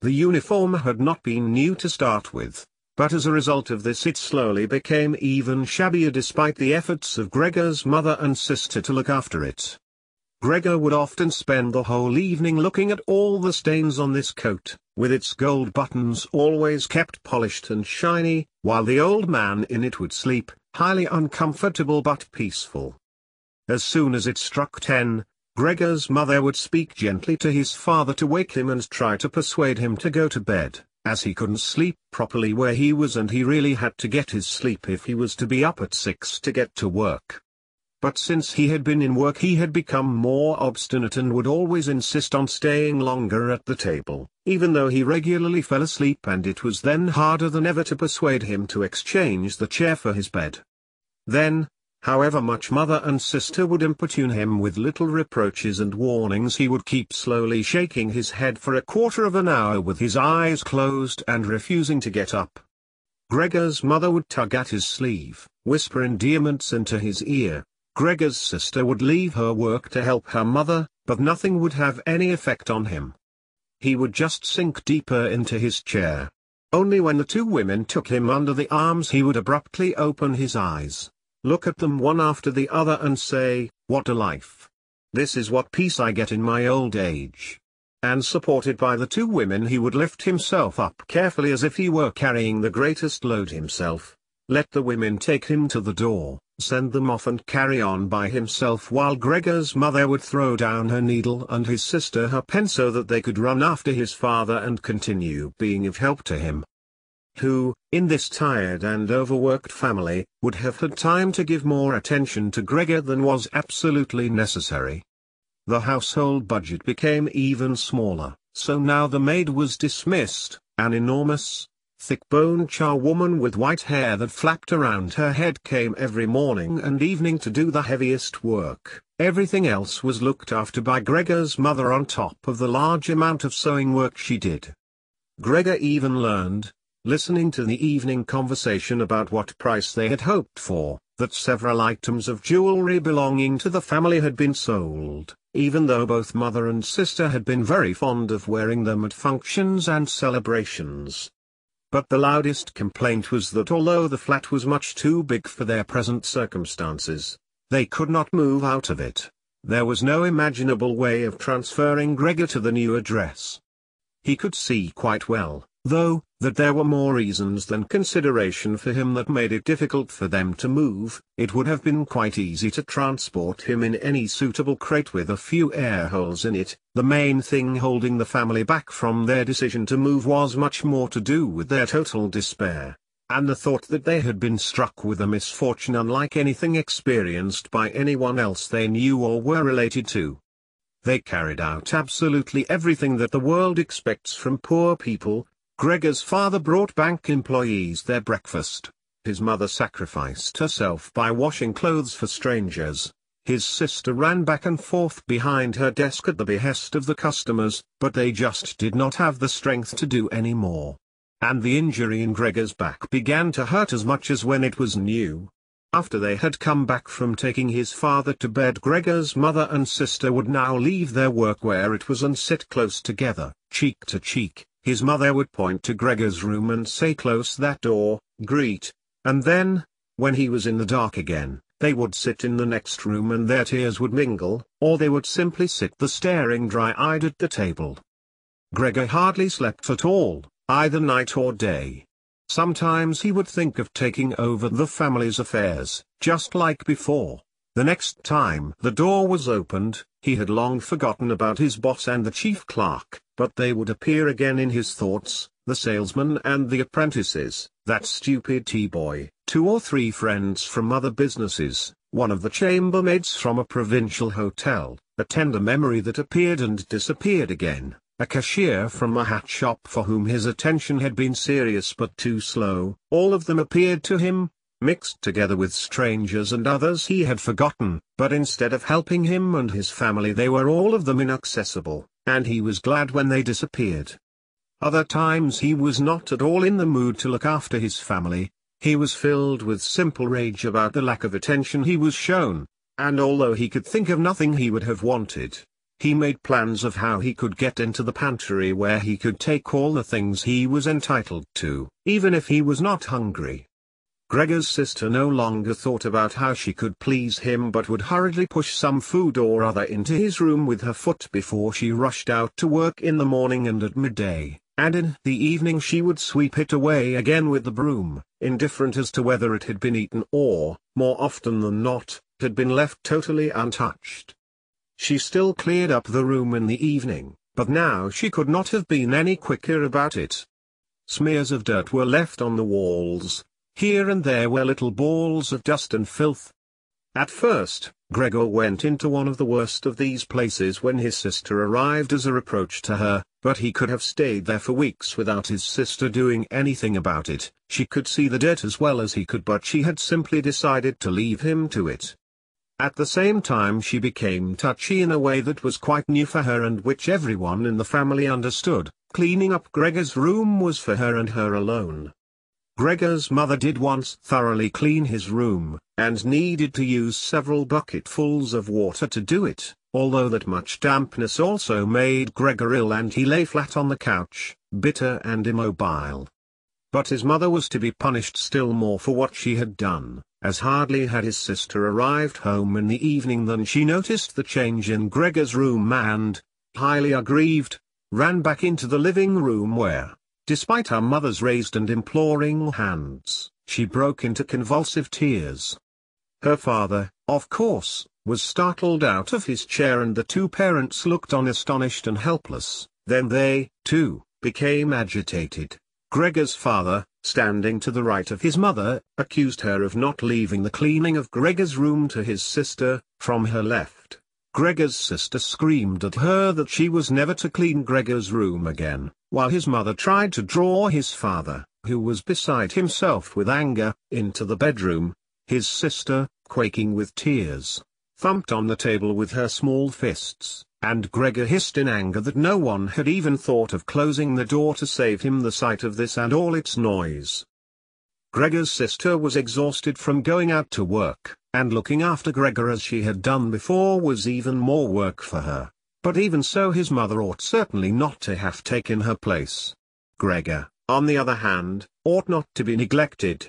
The uniform had not been new to start with, but as a result of this it slowly became even shabbier despite the efforts of Gregor's mother and sister to look after it. Gregor would often spend the whole evening looking at all the stains on this coat, with its gold buttons always kept polished and shiny, while the old man in it would sleep, highly uncomfortable but peaceful. As soon as it struck ten, Gregor's mother would speak gently to his father to wake him and try to persuade him to go to bed, as he couldn't sleep properly where he was and he really had to get his sleep if he was to be up at six to get to work. But since he had been in work he had become more obstinate and would always insist on staying longer at the table, even though he regularly fell asleep, and it was then harder than ever to persuade him to exchange the chair for his bed. Then, however much mother and sister would importune him with little reproaches and warnings, he would keep slowly shaking his head for a quarter of an hour with his eyes closed and refusing to get up. Gregor's mother would tug at his sleeve, whisper endearments into his ear. Gregor's sister would leave her work to help her mother, but nothing would have any effect on him. He would just sink deeper into his chair. Only when the two women took him under the arms he would abruptly open his eyes, look at them one after the other and say, "What a life! This is what peace I get in my old age." And supported by the two women he would lift himself up carefully as if he were carrying the greatest load himself, let the women take him to the door, send them off and carry on by himself, while Gregor's mother would throw down her needle and his sister her pen so that they could run after his father and continue being of help to him, who, in this tired and overworked family, would have had time to give more attention to Gregor than was absolutely necessary. The household budget became even smaller, so now the maid was dismissed, an enormous, thick-boned charwoman with white hair that flapped around her head came every morning and evening to do the heaviest work. Everything else was looked after by Gregor's mother on top of the large amount of sewing work she did. Gregor even learned, listening to the evening conversation about what price they had hoped for, that several items of jewelry belonging to the family had been sold, even though both mother and sister had been very fond of wearing them at functions and celebrations. But the loudest complaint was that although the flat was much too big for their present circumstances, they could not move out of it. There was no imaginable way of transferring Gregor to the new address. He could see quite well, though, that there were more reasons than consideration for him that made it difficult for them to move. It would have been quite easy to transport him in any suitable crate with a few air holes in it. The main thing holding the family back from their decision to move was much more to do with their total despair, and the thought that they had been struck with a misfortune unlike anything experienced by anyone else they knew or were related to. They carried out absolutely everything that the world expects from poor people. Gregor's father brought bank employees their breakfast, his mother sacrificed herself by washing clothes for strangers, his sister ran back and forth behind her desk at the behest of the customers, but they just did not have the strength to do any more. And the injury in Gregor's back began to hurt as much as when it was new. After they had come back from taking his father to bed, Gregor's mother and sister would now leave their work where it was and sit close together, cheek to cheek. His mother would point to Gregor's room and say, "Close that door, Greet," and then, when he was in the dark again, they would sit in the next room and their tears would mingle, or they would simply sit there staring dry-eyed at the table. Gregor hardly slept at all, either night or day. Sometimes he would think of taking over the family's affairs, just like before. The next time the door was opened, he had long forgotten about his boss and the chief clerk, but they would appear again in his thoughts, the salesman and the apprentices, that stupid tea-boy, two or three friends from other businesses, one of the chambermaids from a provincial hotel, a tender memory that appeared and disappeared again, a cashier from a hat shop for whom his attention had been serious but too slow. All of them appeared to him, mixed together with strangers and others he had forgotten, but instead of helping him and his family they were all of them inaccessible, and he was glad when they disappeared. Other times he was not at all in the mood to look after his family, he was filled with simple rage about the lack of attention he was shown, and although he could think of nothing he would have wanted, he made plans of how he could get into the pantry where he could take all the things he was entitled to, even if he was not hungry. Gregor's sister no longer thought about how she could please him but would hurriedly push some food or other into his room with her foot before she rushed out to work in the morning and at midday, and in the evening she would sweep it away again with the broom, indifferent as to whether it had been eaten or, more often than not, had been left totally untouched. She still cleared up the room in the evening, but now she could not have been any quicker about it. Smears of dirt were left on the walls, here and there were little balls of dust and filth. At first, Gregor went into one of the worst of these places when his sister arrived as a reproach to her, but he could have stayed there for weeks without his sister doing anything about it. She could see the dirt as well as he could, but she had simply decided to leave him to it. At the same time she became touchy in a way that was quite new for her and which everyone in the family understood. Cleaning up Gregor's room was for her and her alone. Gregor's mother did once thoroughly clean his room, and needed to use several bucketfuls of water to do it, although that much dampness also made Gregor ill and he lay flat on the couch, bitter and immobile. But his mother was to be punished still more for what she had done, as hardly had his sister arrived home in the evening than she noticed the change in Gregor's room and, highly aggrieved, ran back into the living room where, despite her mother's raised and imploring hands, she broke into convulsive tears. Her father, of course, was startled out of his chair and the two parents looked on astonished and helpless, then they, too, became agitated. Gregor's father, standing to the right of his mother, accused her of not leaving the cleaning of Gregor's room to his sister, from her left. Gregor's sister screamed at her that she was never to clean Gregor's room again, while his mother tried to draw his father, who was beside himself with anger, into the bedroom. His sister, quaking with tears, thumped on the table with her small fists, and Gregor hissed in anger that no one had even thought of closing the door to save him the sight of this and all its noise. Gregor's sister was exhausted from going out to work, and looking after Gregor as she had done before was even more work for her, but even so his mother ought certainly not to have taken her place. Gregor, on the other hand, ought not to be neglected.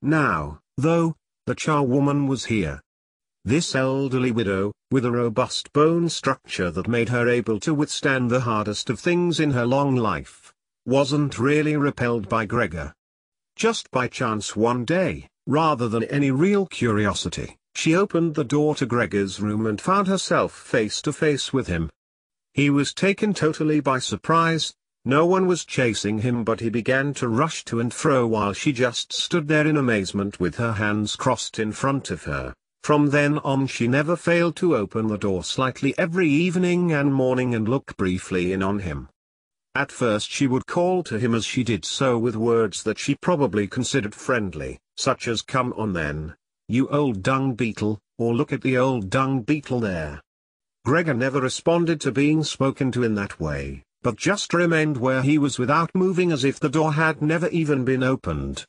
Now, though, the charwoman was here. This elderly widow, with a robust bone structure that made her able to withstand the hardest of things in her long life, wasn't really repelled by Gregor. Just by chance one day, rather than any real curiosity, she opened the door to Gregor's room and found herself face to face with him. He was taken totally by surprise. No one was chasing him, but he began to rush to and fro while she just stood there in amazement with her hands crossed in front of her. From then on she never failed to open the door slightly every evening and morning and look briefly in on him. At first she would call to him as she did so with words that she probably considered friendly, such as "Come on then, you old dung beetle," or "Look at the old dung beetle there." Gregor never responded to being spoken to in that way, but just remained where he was without moving, as if the door had never even been opened.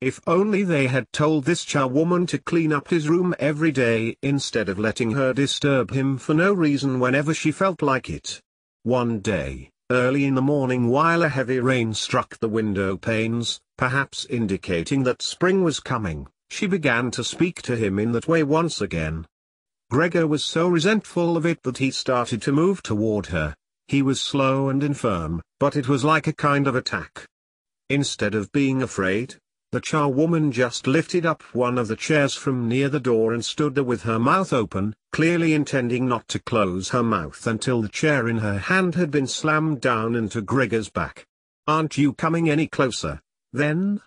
If only they had told this charwoman to clean up his room every day instead of letting her disturb him for no reason whenever she felt like it. One day, early in the morning, while a heavy rain struck the window panes, perhaps indicating that spring was coming, she began to speak to him in that way once again. Gregor was so resentful of it that he started to move toward her. He was slow and infirm, but it was like a kind of attack. Instead of being afraid, the charwoman just lifted up one of the chairs from near the door and stood there with her mouth open, clearly intending not to close her mouth until the chair in her hand had been slammed down into Gregor's back. "Aren't you coming any closer, then?"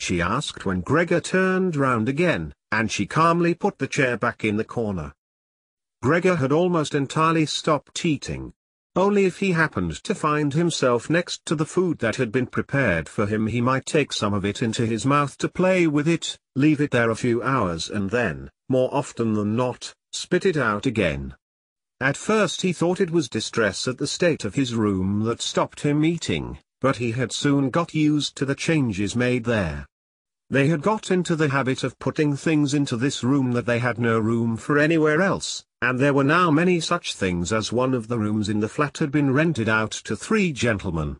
she asked when Gregor turned round again, and she calmly put the chair back in the corner. Gregor had almost entirely stopped eating. Only if he happened to find himself next to the food that had been prepared for him, he might take some of it into his mouth to play with it, leave it there a few hours and then, more often than not, spit it out again. At first he thought it was distress at the state of his room that stopped him eating, but he had soon got used to the changes made there. They had got into the habit of putting things into this room that they had no room for anywhere else, and there were now many such things, as one of the rooms in the flat had been rented out to three gentlemen.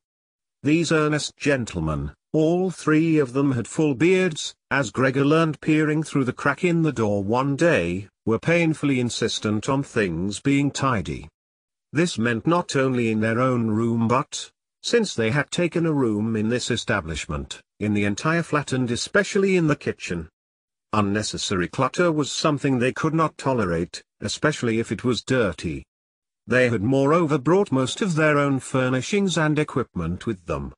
These earnest gentlemen, all three of them had full beards, as Gregor learned peering through the crack in the door one day, were painfully insistent on things being tidy. This meant not only in their own room but, since they had taken a room in this establishment, in the entire flat and especially in the kitchen. Unnecessary clutter was something they could not tolerate, especially if it was dirty. They had moreover brought most of their own furnishings and equipment with them.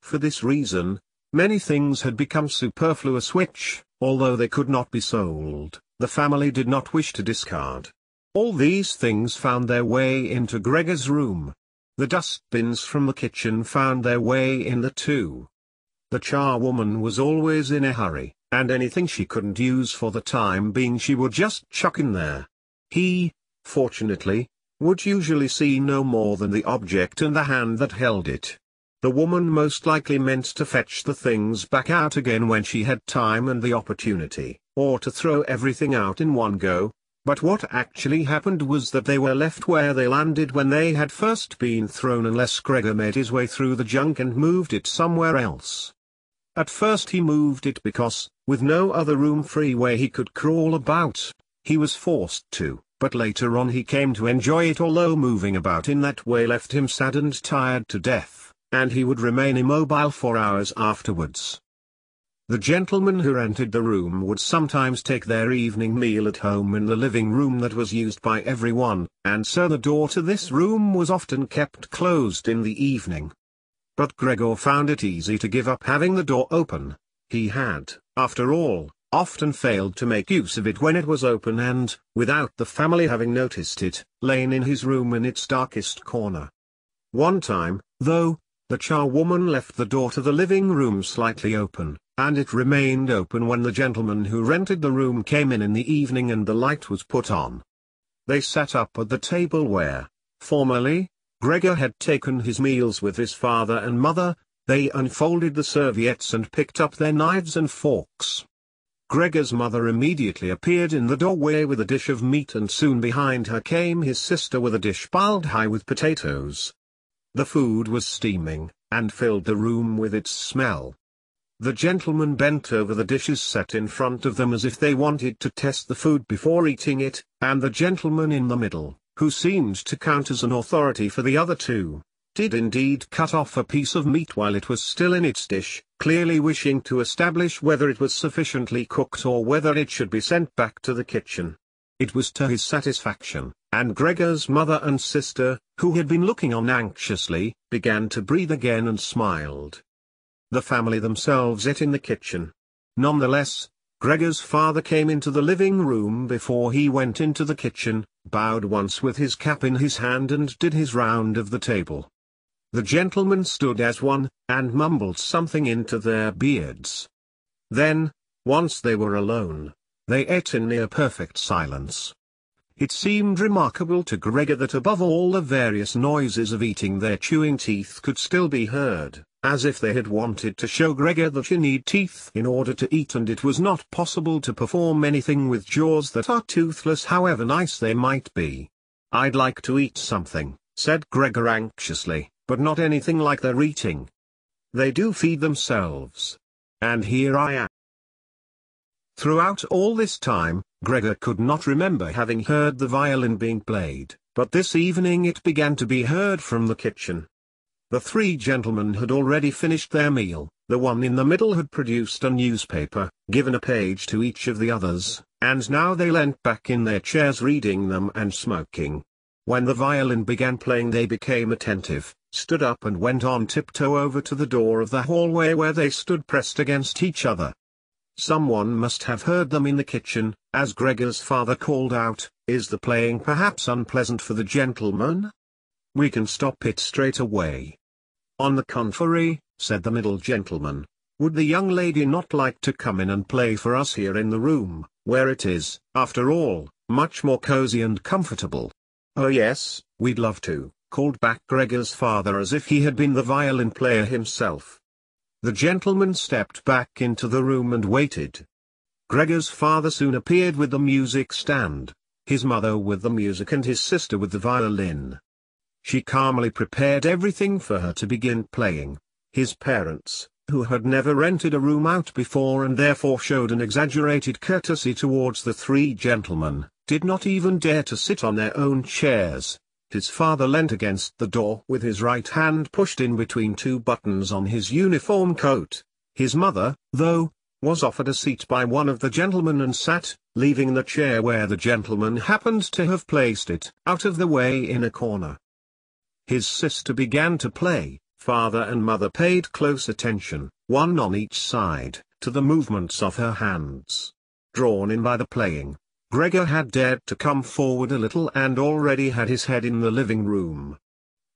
For this reason, many things had become superfluous which, although they could not be sold, the family did not wish to discard. All these things found their way into Gregor's room. The dustbins from the kitchen found their way in the too. The charwoman was always in a hurry, and anything she couldn't use for the time being she would just chuck in there. He, fortunately, would usually see no more than the object and the hand that held it. The woman most likely meant to fetch the things back out again when she had time and the opportunity, or to throw everything out in one go. But what actually happened was that they were left where they landed when they had first been thrown, unless Gregor made his way through the junk and moved it somewhere else. At first he moved it because, with no other room free where he could crawl about, he was forced to, but later on he came to enjoy it, although moving about in that way left him sad and tired to death, and he would remain immobile for hours afterwards. The gentlemen who rented the room would sometimes take their evening meal at home in the living room that was used by everyone, and so the door to this room was often kept closed in the evening. But Gregor found it easy to give up having the door open. He had, after all, often failed to make use of it when it was open and, without the family having noticed it, lain in his room in its darkest corner. One time, though, the charwoman left the door to the living room slightly open, and it remained open when the gentleman who rented the room came in in the evening and the light was put on. They sat up at the table where, formerly, Gregor had taken his meals with his father and mother. They unfolded the serviettes and picked up their knives and forks. Gregor's mother immediately appeared in the doorway with a dish of meat, and soon behind her came his sister with a dish piled high with potatoes. The food was steaming, and filled the room with its smell. The gentlemen bent over the dishes set in front of them as if they wanted to test the food before eating it, and the gentleman in the middle, who seemed to count as an authority for the other two, did indeed cut off a piece of meat while it was still in its dish, clearly wishing to establish whether it was sufficiently cooked or whether it should be sent back to the kitchen. It was to his satisfaction, and Gregor's mother and sister, who had been looking on anxiously, began to breathe again and smiled. The family themselves ate in the kitchen. Nonetheless, Gregor's father came into the living room before he went into the kitchen, bowed once with his cap in his hand, and did his round of the table. The gentlemen stood as one, and mumbled something into their beards. Then, once they were alone, they ate in near perfect silence. It seemed remarkable to Gregor that above all the various noises of eating, their chewing teeth could still be heard, as if they had wanted to show Gregor that you need teeth in order to eat, and it was not possible to perform anything with jaws that are toothless, however nice they might be. "I'd like to eat something," said Gregor anxiously, "but not anything like they're eating. They do feed themselves. And here I am." Throughout all this time, Gregor could not remember having heard the violin being played, but this evening it began to be heard from the kitchen. The three gentlemen had already finished their meal. The one in the middle had produced a newspaper, given a page to each of the others, and now they leant back in their chairs reading them and smoking. When the violin began playing they became attentive, stood up and went on tiptoe over to the door of the hallway, where they stood pressed against each other. Someone must have heard them in the kitchen, as Gregor's father called out, "Is the playing perhaps unpleasant for the gentlemen? We can stop it straight away." "On the contrary," said the middle gentleman, "would the young lady not like to come in and play for us here in the room, where it is, after all, much more cozy and comfortable? "Oh yes, we'd love to," called back Gregor's father as if he had been the violin player himself. The gentleman stepped back into the room and waited. Gregor's father soon appeared with the music stand, his mother with the music and his sister with the violin. She calmly prepared everything for her to begin playing. His parents, who had never rented a room out before and therefore showed an exaggerated courtesy towards the three gentlemen, did not even dare to sit on their own chairs. His father leant against the door with his right hand pushed in between two buttons on his uniform coat. His mother, though, was offered a seat by one of the gentlemen and sat, leaving the chair where the gentleman happened to have placed it, out of the way in a corner. His sister began to play. Father and mother paid close attention, one on each side, to the movements of her hands. Drawn in by the playing, Gregor had dared to come forward a little and already had his head in the living room.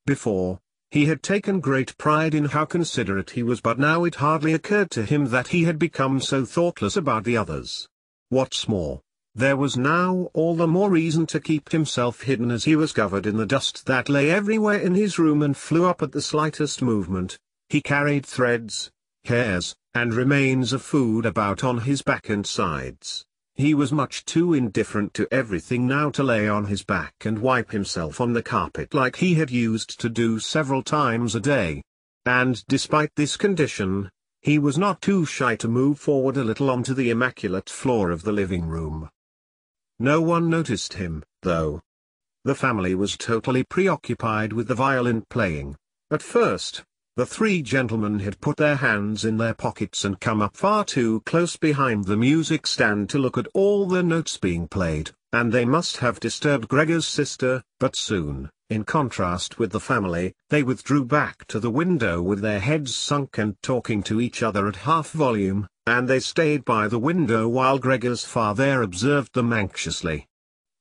Before, he had taken great pride in how considerate he was, but now it hardly occurred to him that he had become so thoughtless about the others. What's more, there was now all the more reason to keep himself hidden, as he was covered in the dust that lay everywhere in his room and flew up at the slightest movement. He carried threads, hairs, and remains of food about on his back and sides. He was much too indifferent to everything now to lay on his back and wipe himself on the carpet like he had used to do several times a day. And despite this condition, he was not too shy to move forward a little onto the immaculate floor of the living room. No one noticed him, though. The family was totally preoccupied with the violin playing. At first, the three gentlemen had put their hands in their pockets and come up far too close behind the music stand to look at all the notes being played, and they must have disturbed Gregor's sister, but soon, in contrast with the family, they withdrew back to the window with their heads sunk and talking to each other at half volume, and they stayed by the window while Gregor's father observed them anxiously.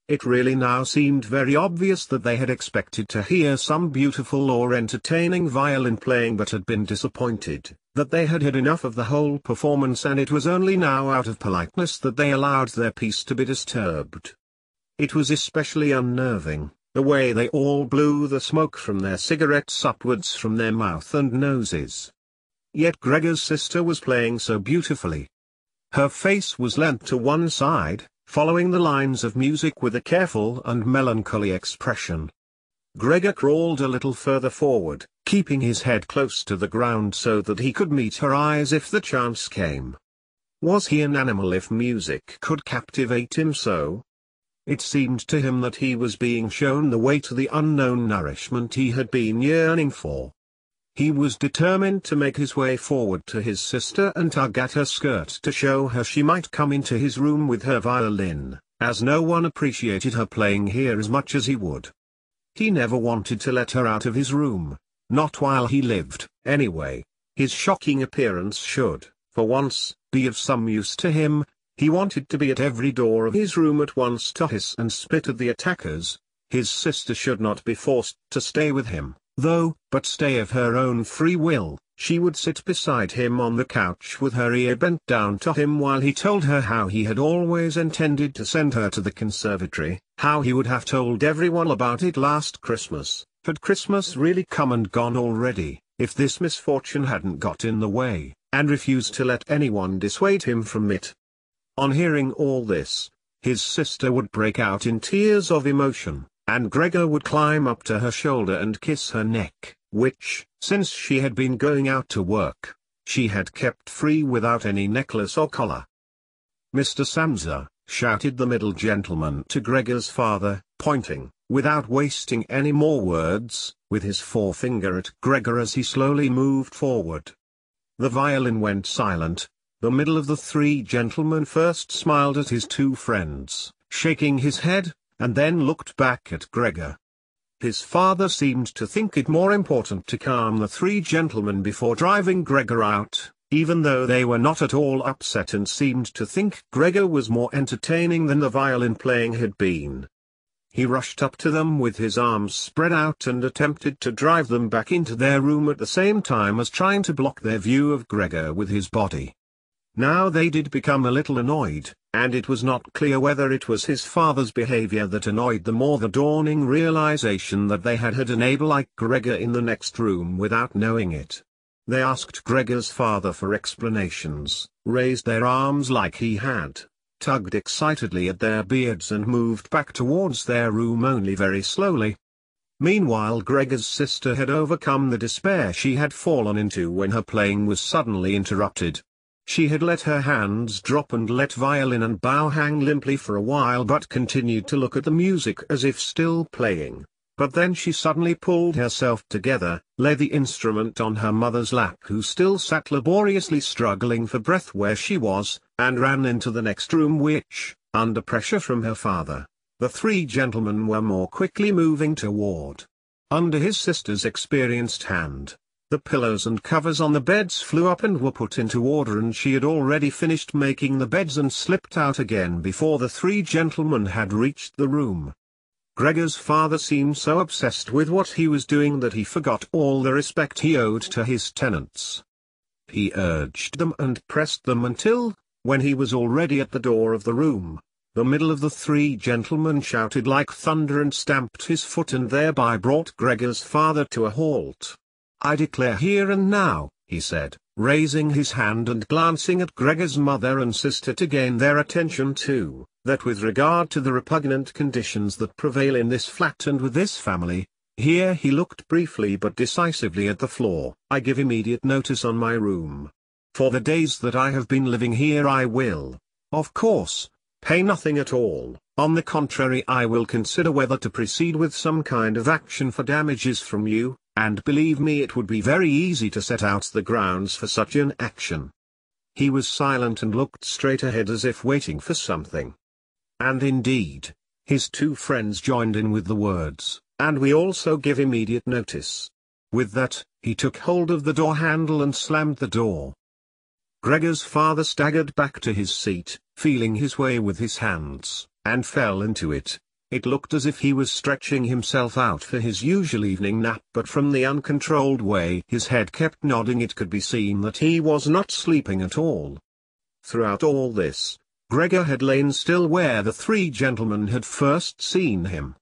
It really now seemed very obvious that they had expected to hear some beautiful or entertaining violin playing but had been disappointed, that they had had enough of the whole performance, and it was only now out of politeness that they allowed their peace to be disturbed. It was especially unnerving, the way they all blew the smoke from their cigarettes upwards from their mouth and noses. Yet Gregor's sister was playing so beautifully. Her face was leant to one side, following the lines of music with a careful and melancholy expression. Gregor crawled a little further forward, keeping his head close to the ground so that he could meet her eyes if the chance came. Was he an animal if music could captivate him so? It seemed to him that he was being shown the way to the unknown nourishment he had been yearning for. He was determined to make his way forward to his sister and tug at her skirt to show her she might come into his room with her violin, as no one appreciated her playing here as much as he would. He never wanted to let her out of his room, not while he lived, anyway. His shocking appearance should, for once, be of some use to him. He wanted to be at every door of his room at once to hiss and spit at the attackers. His sister should not be forced to stay with him, though, but stay of her own free will. She would sit beside him on the couch with her ear bent down to him while he told her how he had always intended to send her to the conservatory, how he would have told everyone about it last Christmas, had Christmas really come and gone already, if this misfortune hadn't got in the way, and refused to let anyone dissuade him from it. On hearing all this, his sister would break out in tears of emotion, and Gregor would climb up to her shoulder and kiss her neck, which, since she had been going out to work, she had kept free without any necklace or collar. "Mister Samsa," shouted the middle gentleman to Gregor's father, pointing, without wasting any more words, with his forefinger at Gregor as he slowly moved forward. The violin went silent. The middle of the three gentlemen first smiled at his two friends, shaking his head, and then looked back at Gregor. His father seemed to think it more important to calm the three gentlemen before driving Gregor out, even though they were not at all upset and seemed to think Gregor was more entertaining than the violin playing had been. He rushed up to them with his arms spread out and attempted to drive them back into their room at the same time as trying to block their view of Gregor with his body. Now they did become a little annoyed, and it was not clear whether it was his father's behavior that annoyed them or the dawning realization that they had had a neighbor like Gregor in the next room without knowing it. They asked Gregor's father for explanations, raised their arms like he had, tugged excitedly at their beards and moved back towards their room only very slowly. Meanwhile Gregor's sister had overcome the despair she had fallen into when her playing was suddenly interrupted. She had let her hands drop and let violin and bow hang limply for a while but continued to look at the music as if still playing, but then she suddenly pulled herself together, laid the instrument on her mother's lap who still sat laboriously struggling for breath where she was, and ran into the next room which, under pressure from her father, the three gentlemen were more quickly moving toward. Under his sister's experienced hand, the pillows and covers on the beds flew up and were put into order, and she had already finished making the beds and slipped out again before the three gentlemen had reached the room. Gregor's father seemed so obsessed with what he was doing that he forgot all the respect he owed to his tenants. He urged them and pressed them until, when he was already at the door of the room, the middle of the three gentlemen shouted like thunder and stamped his foot and thereby brought Gregor's father to a halt. "I declare here and now," he said, raising his hand and glancing at Gregor's mother and sister to gain their attention too, that with regard to the repugnant conditions that prevail in this flat and with this family, here he looked briefly but decisively at the floor, "I give immediate notice on my room. For the days that I have been living here I will, of course, pay nothing at all. On the contrary, I will consider whether to proceed with some kind of action for damages from you, and believe me it would be very easy to set out the grounds for such an action." He was silent and looked straight ahead as if waiting for something. And indeed, his two friends joined in with the words, "And we also give immediate notice." With that, he took hold of the door handle and slammed the door. Gregor's father staggered back to his seat, feeling his way with his hands, and fell into it. It looked as if he was stretching himself out for his usual evening nap, but from the uncontrolled way his head kept nodding it could be seen that he was not sleeping at all. Throughout all this, Gregor had lain still where the three gentlemen had first seen him.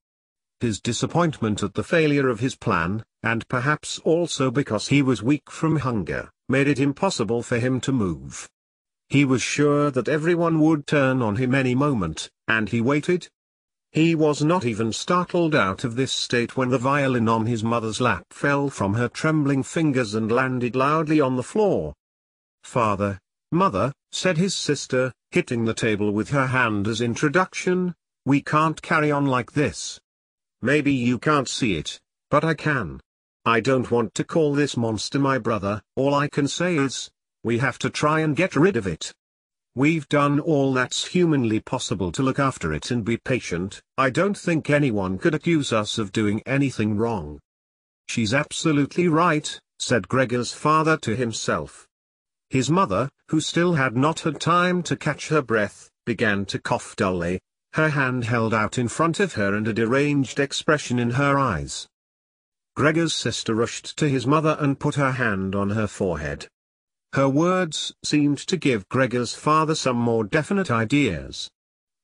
His disappointment at the failure of his plan, and perhaps also because he was weak from hunger, made it impossible for him to move. He was sure that everyone would turn on him any moment, and he waited. He was not even startled out of this state when the violin on his mother's lap fell from her trembling fingers and landed loudly on the floor. "Father, mother," said his sister, hitting the table with her hand as introduction, "we can't carry on like this. Maybe you can't see it, but I can. I don't want to call this monster my brother, all I can say is, we have to try and get rid of it. We've done all that's humanly possible to look after it and be patient. I don't think anyone could accuse us of doing anything wrong." "She's absolutely right," said Gregor's father to himself. His mother, who still had not had time to catch her breath, began to cough dully, her hand held out in front of her and a deranged expression in her eyes. Gregor's sister rushed to his mother and put her hand on her forehead. Her words seemed to give Gregor's father some more definite ideas.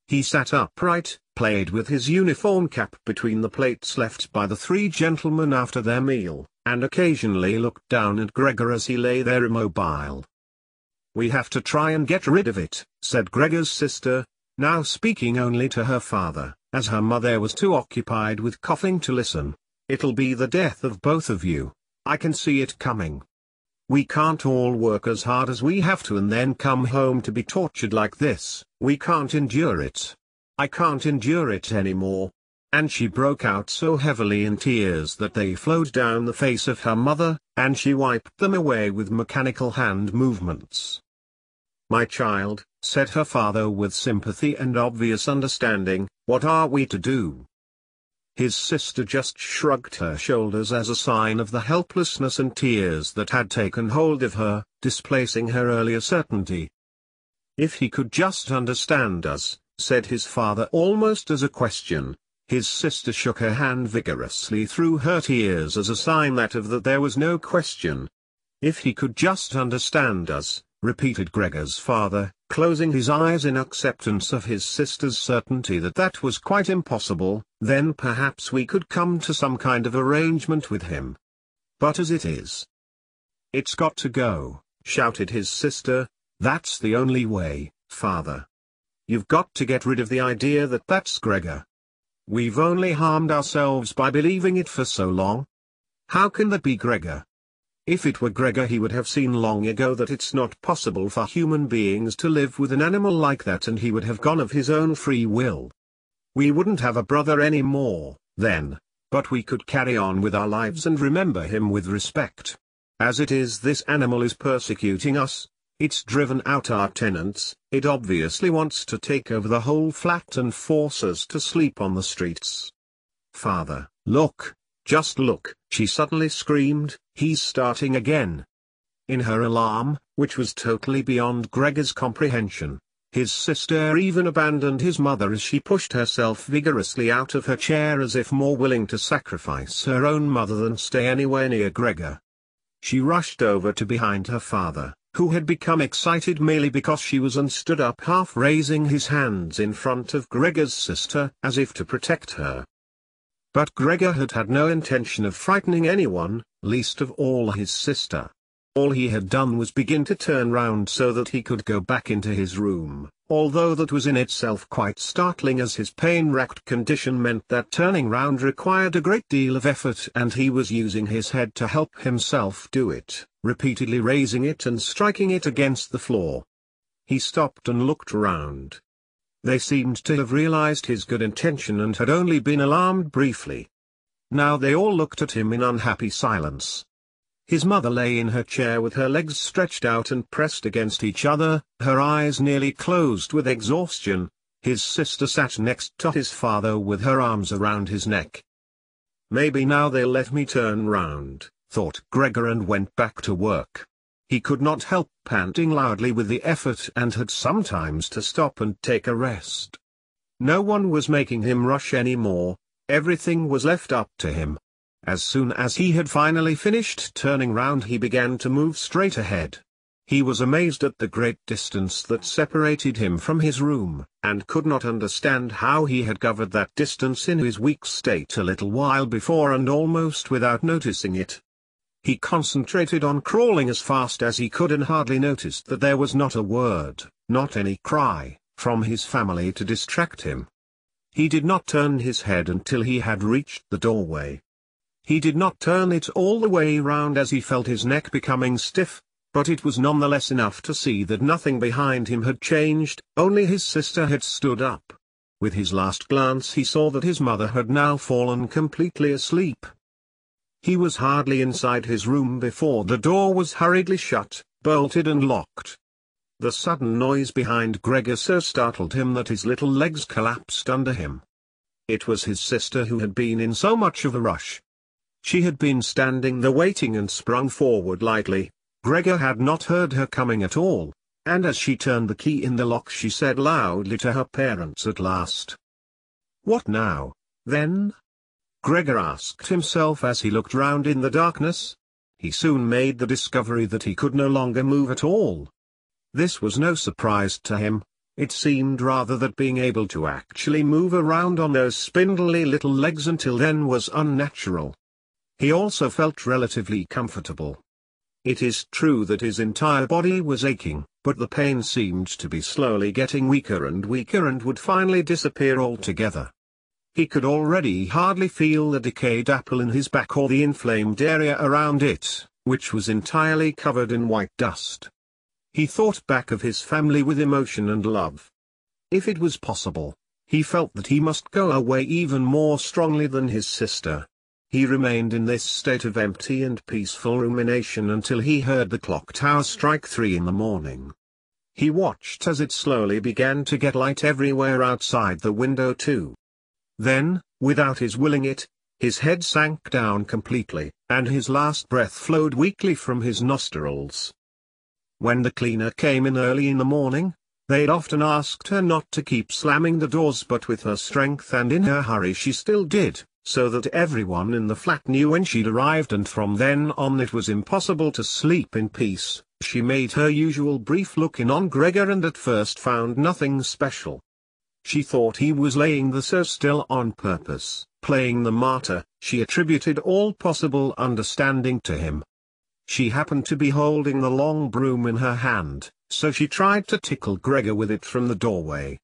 He sat upright, played with his uniform cap between the plates left by the three gentlemen after their meal, and occasionally looked down at Gregor as he lay there immobile. "We have to try and get rid of it," said Gregor's sister, now speaking only to her father, as her mother was too occupied with coughing to listen. "It'll be the death of both of you. I can see it coming. We can't all work as hard as we have to and then come home to be tortured like this. We can't endure it. I can't endure it anymore." And she broke out so heavily in tears that they flowed down the face of her mother, and she wiped them away with mechanical hand movements. "My child," said her father with sympathy and obvious understanding, "what are we to do?" His sister just shrugged her shoulders as a sign of the helplessness and tears that had taken hold of her, displacing her earlier certainty. "If he could just understand us," said his father almost as a question. His sister shook her hand vigorously through her tears as a sign that of that there was no question. "If he could just understand us, repeated Gregor's father, closing his eyes in acceptance of his sister's certainty that that was quite impossible. Then perhaps we could come to some kind of arrangement with him. But as it is... It's got to go, shouted his sister. That's the only way, father. You've got to get rid of the idea that that's Gregor. We've only harmed ourselves by believing it for so long. How can that be Gregor? If it were Gregor, he would have seen long ago that it's not possible for human beings to live with an animal like that, and he would have gone of his own free will. We wouldn't have a brother any more, then, but we could carry on with our lives and remember him with respect. As it is, this animal is persecuting us. It's driven out our tenants, it obviously wants to take over the whole flat and force us to sleep on the streets. Father, look, just look, she suddenly screamed, he's starting again. In her alarm, which was totally beyond Gregor's comprehension, his sister even abandoned his mother as she pushed herself vigorously out of her chair, as if more willing to sacrifice her own mother than stay anywhere near Gregor. She rushed over to behind her father, who had become excited merely because she was, and stood up half raising his hands in front of Gregor's sister, as if to protect her. But Gregor had had no intention of frightening anyone, least of all his sister. All he had done was begin to turn round so that he could go back into his room, although that was in itself quite startling, as his pain-racked condition meant that turning round required a great deal of effort, and he was using his head to help himself do it, repeatedly raising it and striking it against the floor. He stopped and looked round. They seemed to have realized his good intention and had only been alarmed briefly. Now they all looked at him in unhappy silence. His mother lay in her chair with her legs stretched out and pressed against each other, her eyes nearly closed with exhaustion. His sister sat next to his father with her arms around his neck. Maybe now they'll let me turn round, thought Gregor, and went back to work. He could not help panting loudly with the effort, and had sometimes to stop and take a rest. No one was making him rush any more, everything was left up to him. As soon as he had finally finished turning round, he began to move straight ahead. He was amazed at the great distance that separated him from his room, and could not understand how he had covered that distance in his weak state a little while before, and almost without noticing it. He concentrated on crawling as fast as he could, and hardly noticed that there was not a word, not any cry, from his family to distract him. He did not turn his head until he had reached the doorway. He did not turn it all the way round, as he felt his neck becoming stiff, but it was nonetheless enough to see that nothing behind him had changed, only his sister had stood up. With his last glance he saw that his mother had now fallen completely asleep. He was hardly inside his room before the door was hurriedly shut, bolted and locked. The sudden noise behind Gregor so startled him that his little legs collapsed under him. It was his sister who had been in so much of a rush. She had been standing there waiting and sprung forward lightly. Gregor had not heard her coming at all, and as she turned the key in the lock she said loudly to her parents at last. What now, then? Gregor asked himself as he looked round in the darkness. He soon made the discovery that he could no longer move at all. This was no surprise to him. It seemed rather that being able to actually move around on those spindly little legs until then was unnatural. He also felt relatively comfortable. It is true that his entire body was aching, but the pain seemed to be slowly getting weaker and weaker, and would finally disappear altogether. He could already hardly feel the decayed apple in his back or the inflamed area around it, which was entirely covered in white dust. He thought back of his family with emotion and love. If it was possible, he felt that he must go away even more strongly than his sister. He remained in this state of empty and peaceful rumination until he heard the clock tower strike three in the morning. He watched as it slowly began to get light everywhere outside the window too. Then, without his willing it, his head sank down completely, and his last breath flowed weakly from his nostrils. When the cleaner came in early in the morning, they'd often asked her not to keep slamming the doors, but with her strength and in her hurry she still did, so that everyone in the flat knew when she'd arrived, and from then on it was impossible to sleep in peace, She made her usual brief look-in on Gregor and at first found nothing special. She thought he was laying the so still on purpose, playing the martyr. She attributed all possible understanding to him. She happened to be holding the long broom in her hand, so she tried to tickle Gregor with it from the doorway.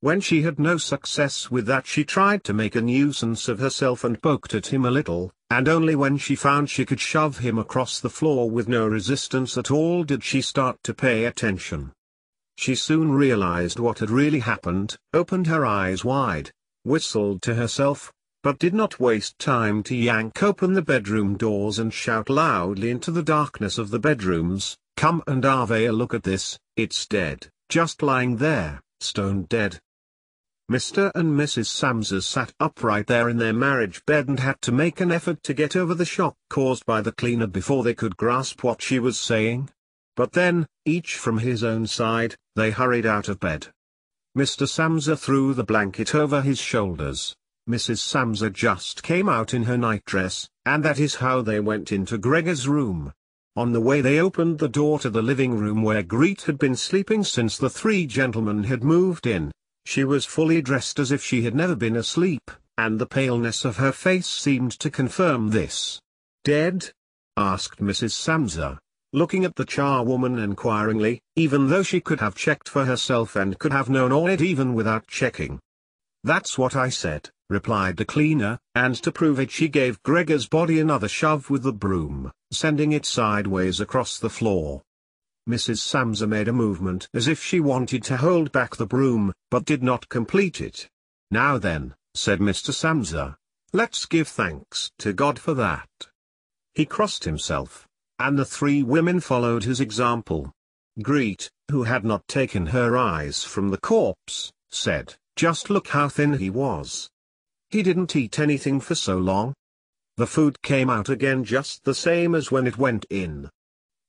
When she had no success with that, she tried to make a nuisance of herself and poked at him a little, and only when she found she could shove him across the floor with no resistance at all did she start to pay attention. She soon realized what had really happened, opened her eyes wide, whistled to herself, but did not waste time to yank open the bedroom doors and shout loudly into the darkness of the bedrooms, "Come and have a look at this, it's dead, just lying there, stone dead." Mister and Missus Samsa sat upright there in their marriage bed and had to make an effort to get over the shock caused by the cleaner before they could grasp what she was saying. But then, each from his own side, they hurried out of bed. Mister Samsa threw the blanket over his shoulders. Missus Samsa just came out in her nightdress, and that is how they went into Gregor's room. On the way they opened the door to the living room where Grete had been sleeping since the three gentlemen had moved in. She was fully dressed as if she had never been asleep, and the paleness of her face seemed to confirm this. "Dead?" asked Missus Samsa, looking at the charwoman inquiringly, even though she could have checked for herself and could have known all it even without checking. "That's what I said," replied the cleaner, and to prove it she gave Gregor's body another shove with the broom, sending it sideways across the floor. Missus Samsa made a movement as if she wanted to hold back the broom, but did not complete it. "Now then," said Mister Samsa, "let's give thanks to God for that." He crossed himself, and the three women followed his example. Grete, who had not taken her eyes from the corpse, said, "Just look how thin he was. He didn't eat anything for so long. The food came out again just the same as when it went in."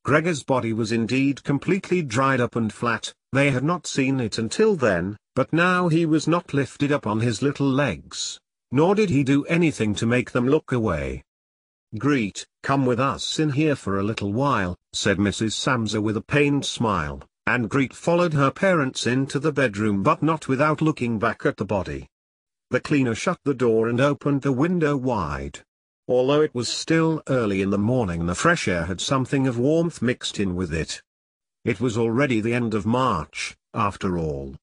Gregor's body was indeed completely dried up and flat. They had not seen it until then, but now he was not lifted up on his little legs, nor did he do anything to make them look away. "Grete, come with us in here for a little while," said Missus Samsa with a pained smile, and Grete followed her parents into the bedroom, but not without looking back at the body. The cleaner shut the door and opened the window wide. Although it was still early in the morning, the fresh air had something of warmth mixed in with it. It was already the end of March, after all.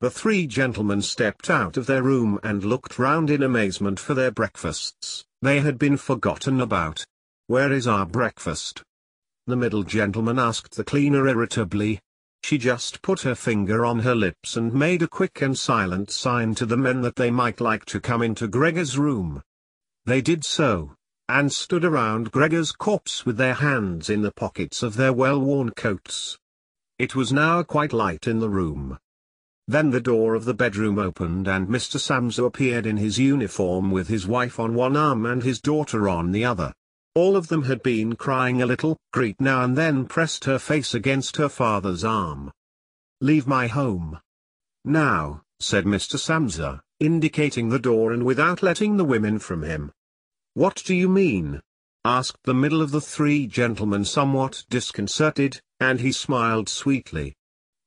The three gentlemen stepped out of their room and looked round in amazement for their breakfasts. They had been forgotten about. "Where is our breakfast?" the middle gentleman asked the cleaner irritably. She just put her finger on her lips and made a quick and silent sign to the men that they might like to come into Gregor's room. They did so, and stood around Gregor's corpse with their hands in the pockets of their well-worn coats. It was now quite light in the room. Then the door of the bedroom opened and Mister Samsa appeared in his uniform with his wife on one arm and his daughter on the other. All of them had been crying a little. Grete now and then pressed her face against her father's arm. "Leave my home now," said Mister Samsa, indicating the door and without letting the women from him. "What do you mean?" asked the middle of the three gentlemen, somewhat disconcerted, and he smiled sweetly.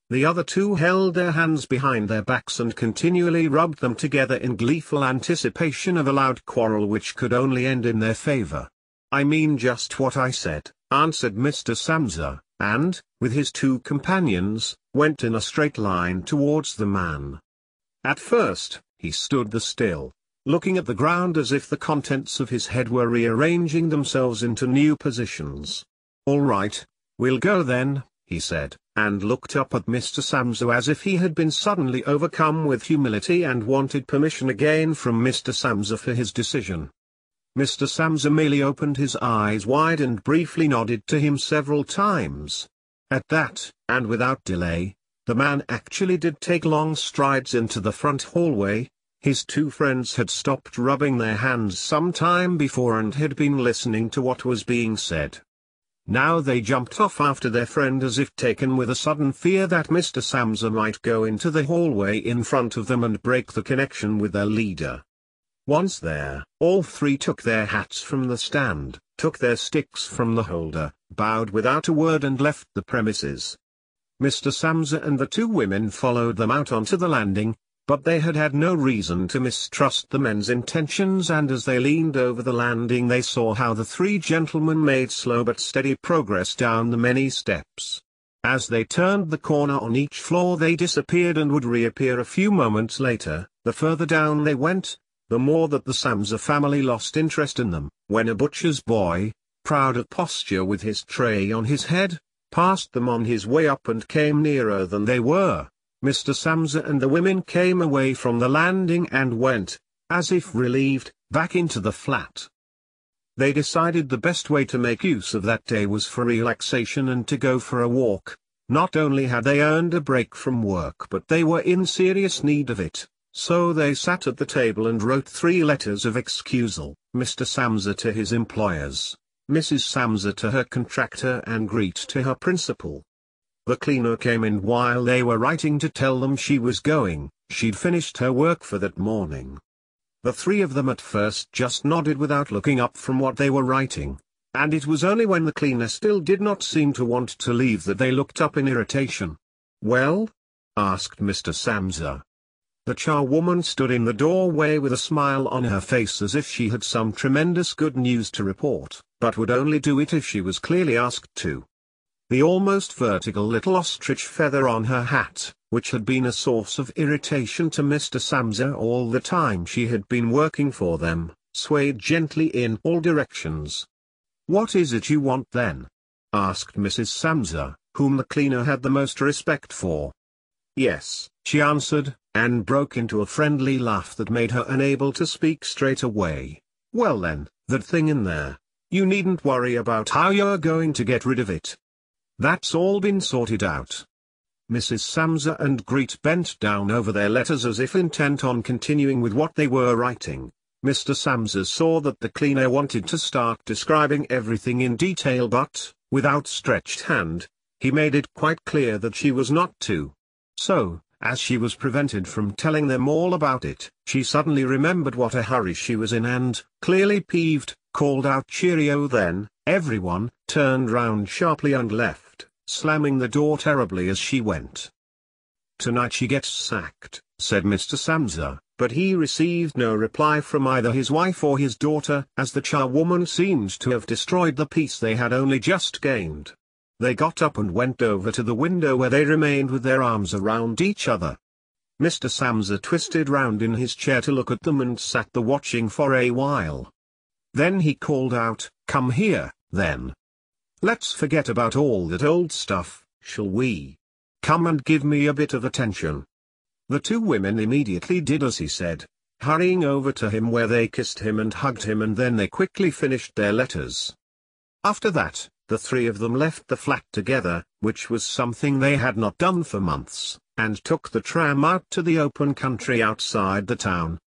The other two held their hands behind their backs and continually rubbed them together in gleeful anticipation of a loud quarrel which could only end in their favor. "I mean just what I said," answered Mister Samsa, and, with his two companions, went in a straight line towards the man. At first, he stood there still, looking at the ground as if the contents of his head were rearranging themselves into new positions. "All right, we'll go then," he said, and looked up at Mister Samsa as if he had been suddenly overcome with humility and wanted permission again from Mister Samsa for his decision. Mister Samsa merely opened his eyes wide and briefly nodded to him several times. At that, and without delay, the man actually did take long strides into the front hallway. His two friends had stopped rubbing their hands some time before and had been listening to what was being said. Now they jumped off after their friend as if taken with a sudden fear that Mister Samsa might go into the hallway in front of them and break the connection with their leader. Once there, all three took their hats from the stand, took their sticks from the holder, bowed without a word and left the premises. Mister Samsa and the two women followed them out onto the landing, but they had had no reason to mistrust the men's intentions, and as they leaned over the landing they saw how the three gentlemen made slow but steady progress down the many steps. As they turned the corner on each floor they disappeared and would reappear a few moments later. The further down they went, the more that the Samsa family lost interest in them, when a butcher's boy, proud of posture with his tray on his head, passed them on his way up and came nearer than they were. Mister Samsa and the women came away from the landing and went, as if relieved, back into the flat. They decided the best way to make use of that day was for relaxation and to go for a walk. Not only had they earned a break from work, but they were in serious need of it. So they sat at the table and wrote three letters of excusal, Mister Samsa to his employers, Missus Samsa to her contractor and Grete to her principal. The cleaner came in while they were writing to tell them she was going, she'd finished her work for that morning. The three of them at first just nodded without looking up from what they were writing, and it was only when the cleaner still did not seem to want to leave that they looked up in irritation. "Well?" asked Mister Samsa. The charwoman stood in the doorway with a smile on her face as if she had some tremendous good news to report, but would only do it if she was clearly asked to. The almost vertical little ostrich feather on her hat, which had been a source of irritation to Mister Samsa all the time she had been working for them, swayed gently in all directions. "What is it you want then?" asked Missus Samsa, whom the cleaner had the most respect for. "Yes," she answered, and broke into a friendly laugh that made her unable to speak straight away. "Well then, that thing in there, you needn't worry about how you're going to get rid of it. That's all been sorted out." Missus Samsa and Grete bent down over their letters as if intent on continuing with what they were writing. Mister Samsa saw that the cleaner wanted to start describing everything in detail, but, with outstretched hand, he made it quite clear that she was not to. So, as she was prevented from telling them all about it, she suddenly remembered what a hurry she was in and, clearly peeved, called out "Cheerio then," everyone, turned round sharply and left, slamming the door terribly as she went. "Tonight she gets sacked," said Mister Samsa, but he received no reply from either his wife or his daughter, as the charwoman seemed to have destroyed the peace they had only just gained. They got up and went over to the window, where they remained with their arms around each other. Mister Samsa twisted round in his chair to look at them and sat there watching for a while. Then he called out, "Come here, then. Let's forget about all that old stuff, shall we? Come and give me a bit of attention." The two women immediately did as he said, hurrying over to him, where they kissed him and hugged him, and then they quickly finished their letters. After that, the three of them left the flat together, which was something they had not done for months, and took the tram out to the open country outside the town.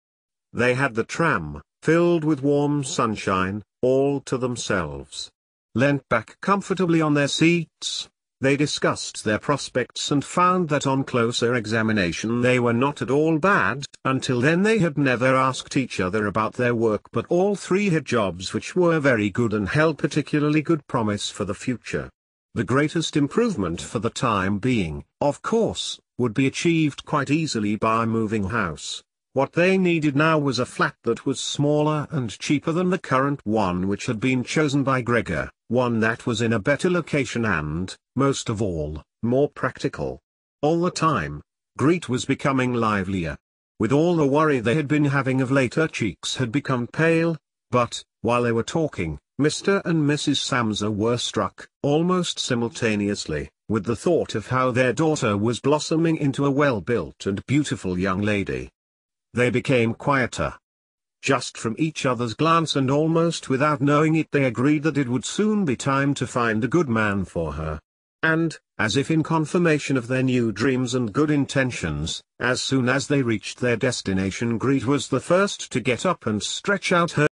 They had the tram, filled with warm sunshine, all to themselves. Leant back comfortably on their seats, they discussed their prospects and found that on closer examination they were not at all bad. Until then they had never asked each other about their work, but all three had jobs which were very good and held particularly good promise for the future. The greatest improvement for the time being, of course, would be achieved quite easily by moving house. What they needed now was a flat that was smaller and cheaper than the current one which had been chosen by Gregor, one that was in a better location and, most of all, more practical. All the time, Grete was becoming livelier. With all the worry they had been having of late, her cheeks had become pale, but, while they were talking, Mister and Missus Samsa were struck, almost simultaneously, with the thought of how their daughter was blossoming into a well-built and beautiful young lady. They became quieter. Just from each other's glance, and almost without knowing it, they agreed that it would soon be time to find a good man for her. And, as if in confirmation of their new dreams and good intentions, as soon as they reached their destination, Grete was the first to get up and stretch out her